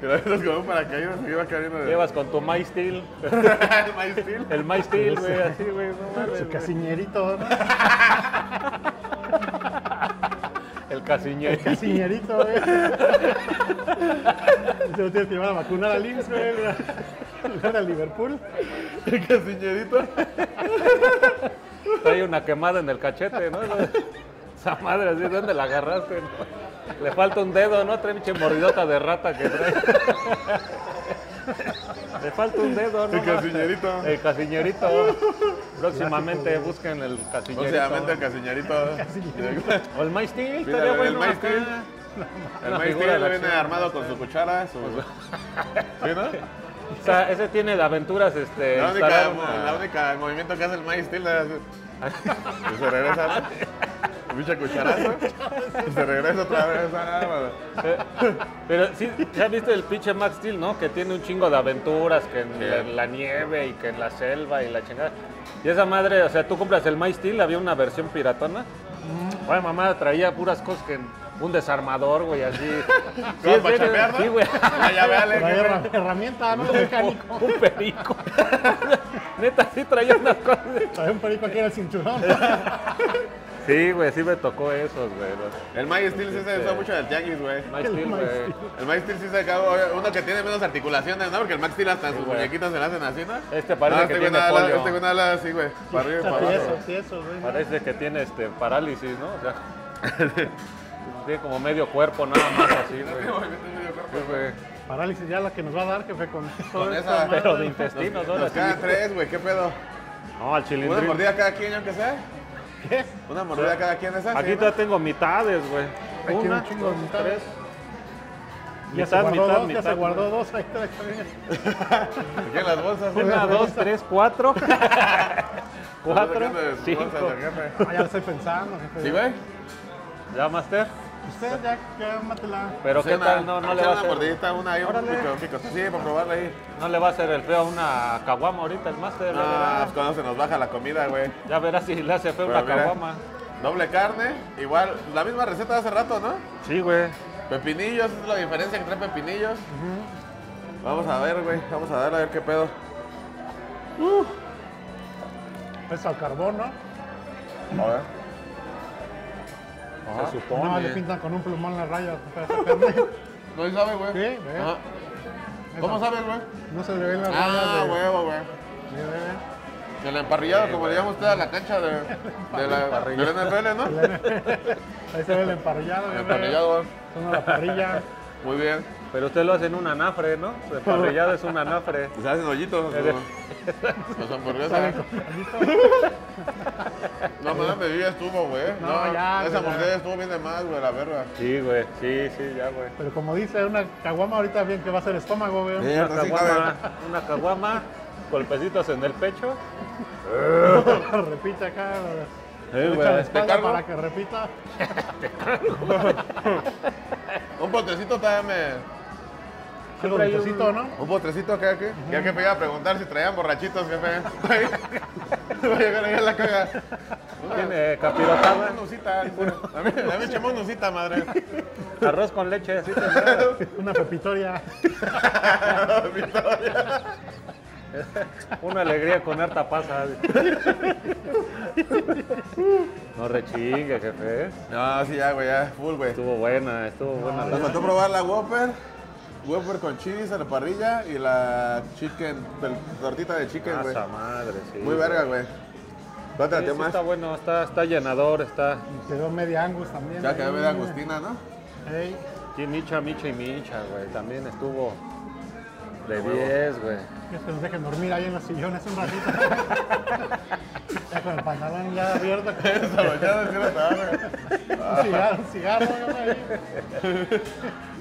Que lo ves con un paracaídas y iba cayendo. De... Llevas con tu Max Steel. ¿El Max Steel? El Max Steel, güey, así, güey. No, su casiñerito, ¿no? El casiñerito. El casiñerito, güey. Yo te iba a vacunar al I M S S, güey. ¿Era Liverpool? El casiñerito. Trae una quemada en el cachete, ¿no? Esa madre, así, ¿dónde la agarraste? ¿No? Le falta un dedo, ¿no? Trae pinche mordidota de rata que trae. Le falta un dedo, ¿no? El casiñerito. El casiñerito. Próximamente busquen el casiñerito. Próximamente el casiñerito. O el Max Steel, estaría bueno. El Max Steel. El Max Steel viene armado con su cuchara. Su... ¿Sí, no? O sea, ese tiene de aventuras, este... La única, una... la única el movimiento que hace el Max Steel es... Y se regresa, ¿no? Mucha cucharazo. Y se regresa otra vez. Ah, pero, pero sí, ¿ya viste el pinche Max Steel, no? Que tiene un chingo de aventuras, que en sí. la, la nieve y que en la selva y la chingada. Y esa madre, o sea, tú compras el Max Steel, había una versión piratona. Oye, mamá, traía puras cosas que... un desarmador, güey, así. ¿Sí, es para chambear, sí, güey. Traía herramienta, ¿no? Mecánico. Un perico. Neta, sí traía unas cosas. Traía un perico aquí en el cinturón. Sí, güey, sí me tocó esos, güey. El Max Steel sí se usa mucho del tianguis, güey. El Max Steel sí se acabó. Uno que tiene menos articulaciones, ¿no? Porque el Max Steel hasta sus muñequitas se la hacen así, ¿no? Este parece que tiene polio. Este con ala así, güey. Para arriba y para abajo. Parece que tiene este parálisis, ¿no? O sea, tiene como medio cuerpo nada más así, güey. Parálisis ya la que nos va a dar, jefe, con esa. Pero de intestinos, ¿no? Nos quedan tres, güey, ¿qué pedo? No, al chilindrín. ¿Una mordida cada quien, aunque sea? ¿Qué? Una mordida, o sea, cada quien, esa. Aquí sí, todavía, ¿no? Tengo mitades, güey. Una, un chingo, dos, mitades. Tres. Ya mitad, se guardó mitad, dos, mitad, ya se guardó mitad. Dos, ahí está la cabina. ¿Qué las bolsas? Una, dos, tres, cuatro. Cuatro, cinco. Ah, ya lo estoy pensando, jefe. ¿Sí, güey? ¿Ya, Master? Usted ya, ya mátela. Pero pues qué una, tal, no, no le va a hacer. Una mordidita, una ahí, un pico, pico. Sí, para probarla ahí. No le va a hacer el feo una caguama ahorita el máster. Ah, no, cuando se nos baja la comida, güey. Ya verás si le hace feo pero una mira, caguama. Doble carne, igual, la misma receta de hace rato, ¿no? Sí, güey. Pepinillos, es la diferencia entre pepinillos. Uh-huh. Vamos a ver, güey, vamos a darle a ver qué pedo. Uh. Es al carbón, ¿no? A ver. Ajá. Se supone. No, le pintan con un plumón las rayas. No sabe, güey. Sí, güey. ¿Cómo sabes, güey? No se le ven las ah, rayas. Ah, de... huevo, güey. Se le emparrillado, sí, como le llaman ustedes a la cancha de, de la N F L, ¿no? Ahí se ve el emparrillado, güey. Emparrillado. Son las parrillas. Muy bien. Pero usted lo hace en un anafre, ¿no? El emparrillado es un anafre. Se hacen hoyitos. Los hamburguesas. No, pero me bebida estuvo, güey. No, no, ya. Esa hamburguesa estuvo bien de más, güey, la verga. Sí, güey. Sí, sí, ya, güey. Pero como dice, una caguama ahorita bien que va a ser estómago, güey. Sí, una caguama, sí, una caguama, golpecitos en el pecho. Repite acá. Sí, güey. ¿Te cargo? Para que repita. Te cargo. Un potrecito también me... Un potrecito, ¿no? Un potrecito acá, ¿qué? Ya que me iba a preguntar si traían borrachitos, jefe. Voy a llegar ahí a la caga. ¿Tiene capirotada? Una usita. Dame echemos una usita, madre. Arroz con leche, así tendré. Una pepitoria. Una pepitoria. Una alegría con harta pasa. No rechingue, jefe. No, sí, ya, güey, ya. Full, güey. Estuvo buena, estuvo buena. Nos faltó probar la Whopper. Whopper con cheese a la parrilla y la chicken, tortita de chicken, güey. Esa madre, sí. Muy verga, güey. Sí, sí, está bueno, está, está llenador, está... Y quedó media angus también. Ya quedó media angustina, ¿no? Ey. Sí, micha, micha y micha, güey. También estuvo de diez, güey. Es que nos dejen dormir ahí en los sillones un ratito. Ya con el pantalón ya abierto. Esa manchada sí la estaba. Un cigarro, un cigarro, güey.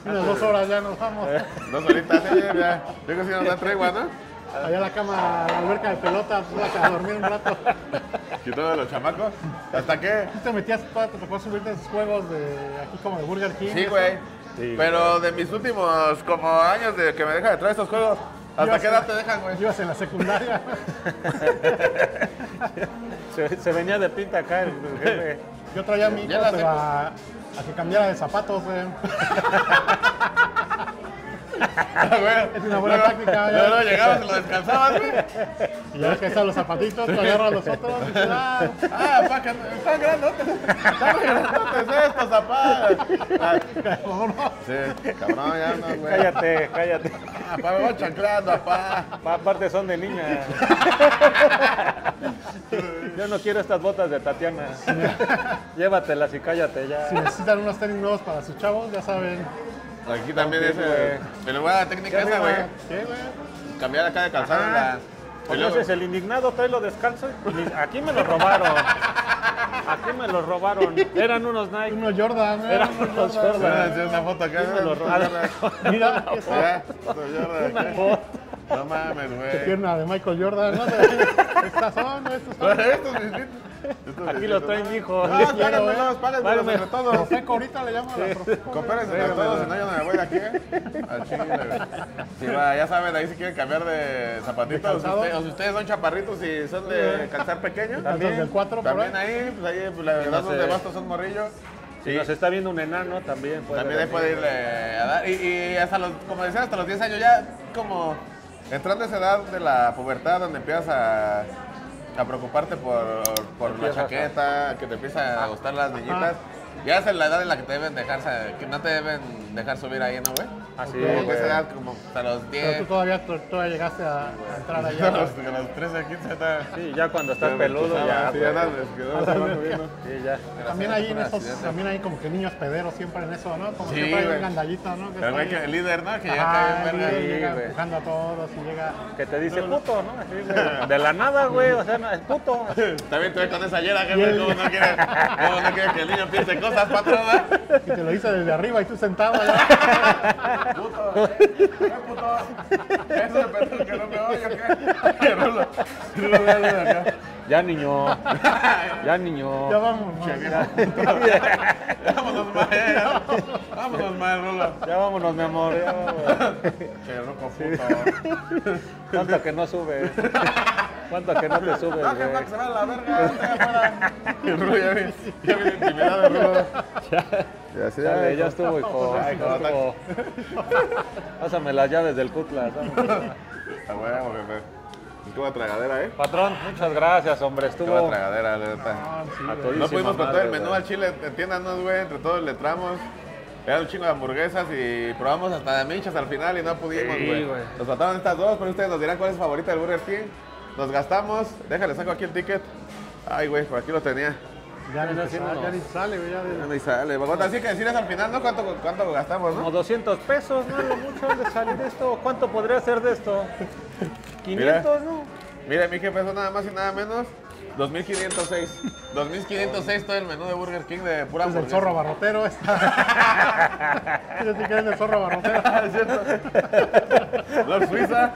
Unas dos horas ya nos vamos. Dos horitas, ¿eh? Ya. Yo creo que si nos da tregua, ¿no? Allá la cama, la alberca de pelota, para dormir un rato. ¿Quitó de los chamacos? ¿Hasta qué? ¿Tú te metías para, te tocó subirte a esos juegos de aquí como de Burger King? Sí, güey. Sí, pero de mis últimos como años de que me dejan de traer estos juegos, ¿hasta qué edad te dejan, güey? Ibas en la secundaria. se, se venía de pinta acá el jefe. Yo traía mi hijo a, a que cambiara de zapatos, güey. Ah, es una buena táctica. No, no, llegabas y lo descansabas, güey. Y ya ves que están los zapatitos, te agarran los otros. Y te dan. Ah, pa, que están grandotes. Están grandotes estos zapatos. Sí, cabrón, ya no, güey. Cállate, cállate. Ah, pa, me voy chanclando, pa. Pa, aparte son de niña. Yo no quiero estas botas de Tatiana. Llévatelas y cállate ya. Si necesitan unos tenis nuevos para sus chavos, ya saben. Aquí también es el lugar de la técnica esa, güey. ¿Qué, güey? Cambiar acá de calzado. La... Entonces el indignado trae lo descalzo. Y... Aquí me lo robaron. Aquí me lo robaron. Eran unos Nike. Unos Jordan. Eran unos Jordan. Una foto acá. Me lo robaron. Mira, una foto. No mames, güey. Qué pierna de Michael Jordan. Estas son, estos son. Estos mis... Aquí lo trae mi hijo. No, páganmelos, páganmelos entre todos. Profeco, ahorita le llamo a la Profeco. Compérense entre todos, si no yo no me voy de aquí. Al chile, güey. Ya saben, ahí si quieren cambiar de zapatitos. O si ustedes son chaparritos y son de calzar pequeño. También, también ahí, pues ahí las dos de bastos son morrillos. Si sí. nos está viendo un enano también puede También venir. puede irle a dar. Y, y hasta los, como decías, hasta los diez años ya como entrando a esa edad de la pubertad donde empiezas a, a preocuparte por, por la chaqueta, a... que te empiezan a gustar las niñitas. Ajá. Ya es la edad en la que te deben dejar, que no te deben dejar subir ahí, ¿no, güey? Así es, güey. Esa edad como hasta los diez. Pero tú todavía, todavía llegaste a, a entrar allá. A los, a los trece, quince está... Sí, ya cuando estás peludo ya... Sí, ya También ahí en esos, también hay como que niños pederos siempre en eso, ¿no? Como sí, siempre hay un gandallito, ¿no? Que pero güey, que el líder, ¿no? Que ya está bien verga. Sí, llega empujando a todos y llega... Que te dice puto, ¿no? Así, güey. De la nada, güey, o sea, no, es puto. También tú ves con esa hiera, jefe, como no quieres que el niño piense cosas. Y te lo hizo desde arriba y tú sentado allá. Puto, ¿eh? Puto. Eso es pedo que no me oye, ¿qué? Que Rulo. Rulo, voy a ver acá. Ya, niño. Ya, niño. Ya vámonos. Ya, ya vámonos, ma. Ya vámonos, vámonos ma, Rulo. Ya vámonos, mi amor. Ya vámonos. Che, loco, puto. Cuánto que no sube. ¿Cuánto que no te sube? No, que Max se va a la verga. El Rulo ya viene intimidado, el Rulo. Ya, ya, sí, ya, ya, ya estuvo, hijo. Ay, no, estuvo. Pásame las llaves del Cutlass. Está bueno, jefe. Estuvo a tragadera, ¿eh? Patrón, muchas gracias, hombre. Estuvo a tragadera, la neta. No, sí, no pudimos contar el menú al chile. Entiéndanos, güey. Entre todos le tramos. Era un chingo de hamburguesas y probamos hasta de michas al final y no pudimos, güey. Sí, nos faltaron estas dos, pero ustedes nos dirán cuál es su favorita del Burger King. Nos gastamos, déjale, saco aquí el ticket. Ay, güey, por aquí lo tenía. Ya, ya, sal, ya ni sale, güey. Ya, de... ya ni sale. Bueno, así que decirles al final, ¿no? ¿Cuánto, cuánto gastamos, no? Como doscientos pesos, ¿no? Lo mucho de salir de esto. ¿Cuánto podría ser de esto? quinientos, mira, ¿no? Mira, mi jefe, eso nada más y nada menos. dos mil quinientos seis. dos mil quinientos seis todo el menú de Burger King de pura hamburguesa. Es el zorro barrotero. Esta. Yo sí que es el zorro barrotero. ¿Cierto? Lord Suiza.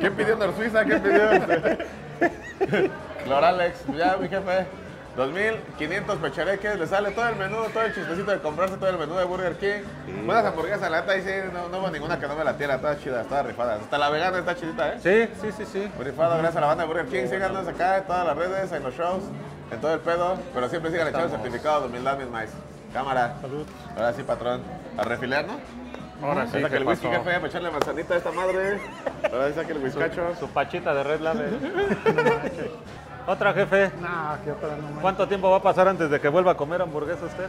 ¿Quién pidió Lord Suiza? ¿Quién pidió? Cloralex. Ya, mi jefe. dos mil quinientos pechareques, le sale todo el menú, todo el chistecito de comprarse todo el menú de Burger King. Sí. Buenas hamburguesas, la neta, y sí, no, no hubo ninguna que no me la tiera, todas chidas, todas rifadas. Hasta la vegana está chidita, ¿eh? Sí, sí, sí, sí. Rifada, gracias a la banda de Burger King, síganos acá en todas las redes, en los shows, en todo el pedo, pero siempre sigan echando certificado de humildad, mis maíz. Cámara. Salud. Ahora sí, patrón. A refilar, ¿no? Ahora sí, hasta que el whisky, jefe, para echarle manzanita a esta madre. Ahora sí, saque el whiskacho. Su pachita de Red Label. ¿Otra, jefe? No, que otra no. ¿Cuánto tiempo va a pasar antes de que vuelva a comer hamburguesa usted?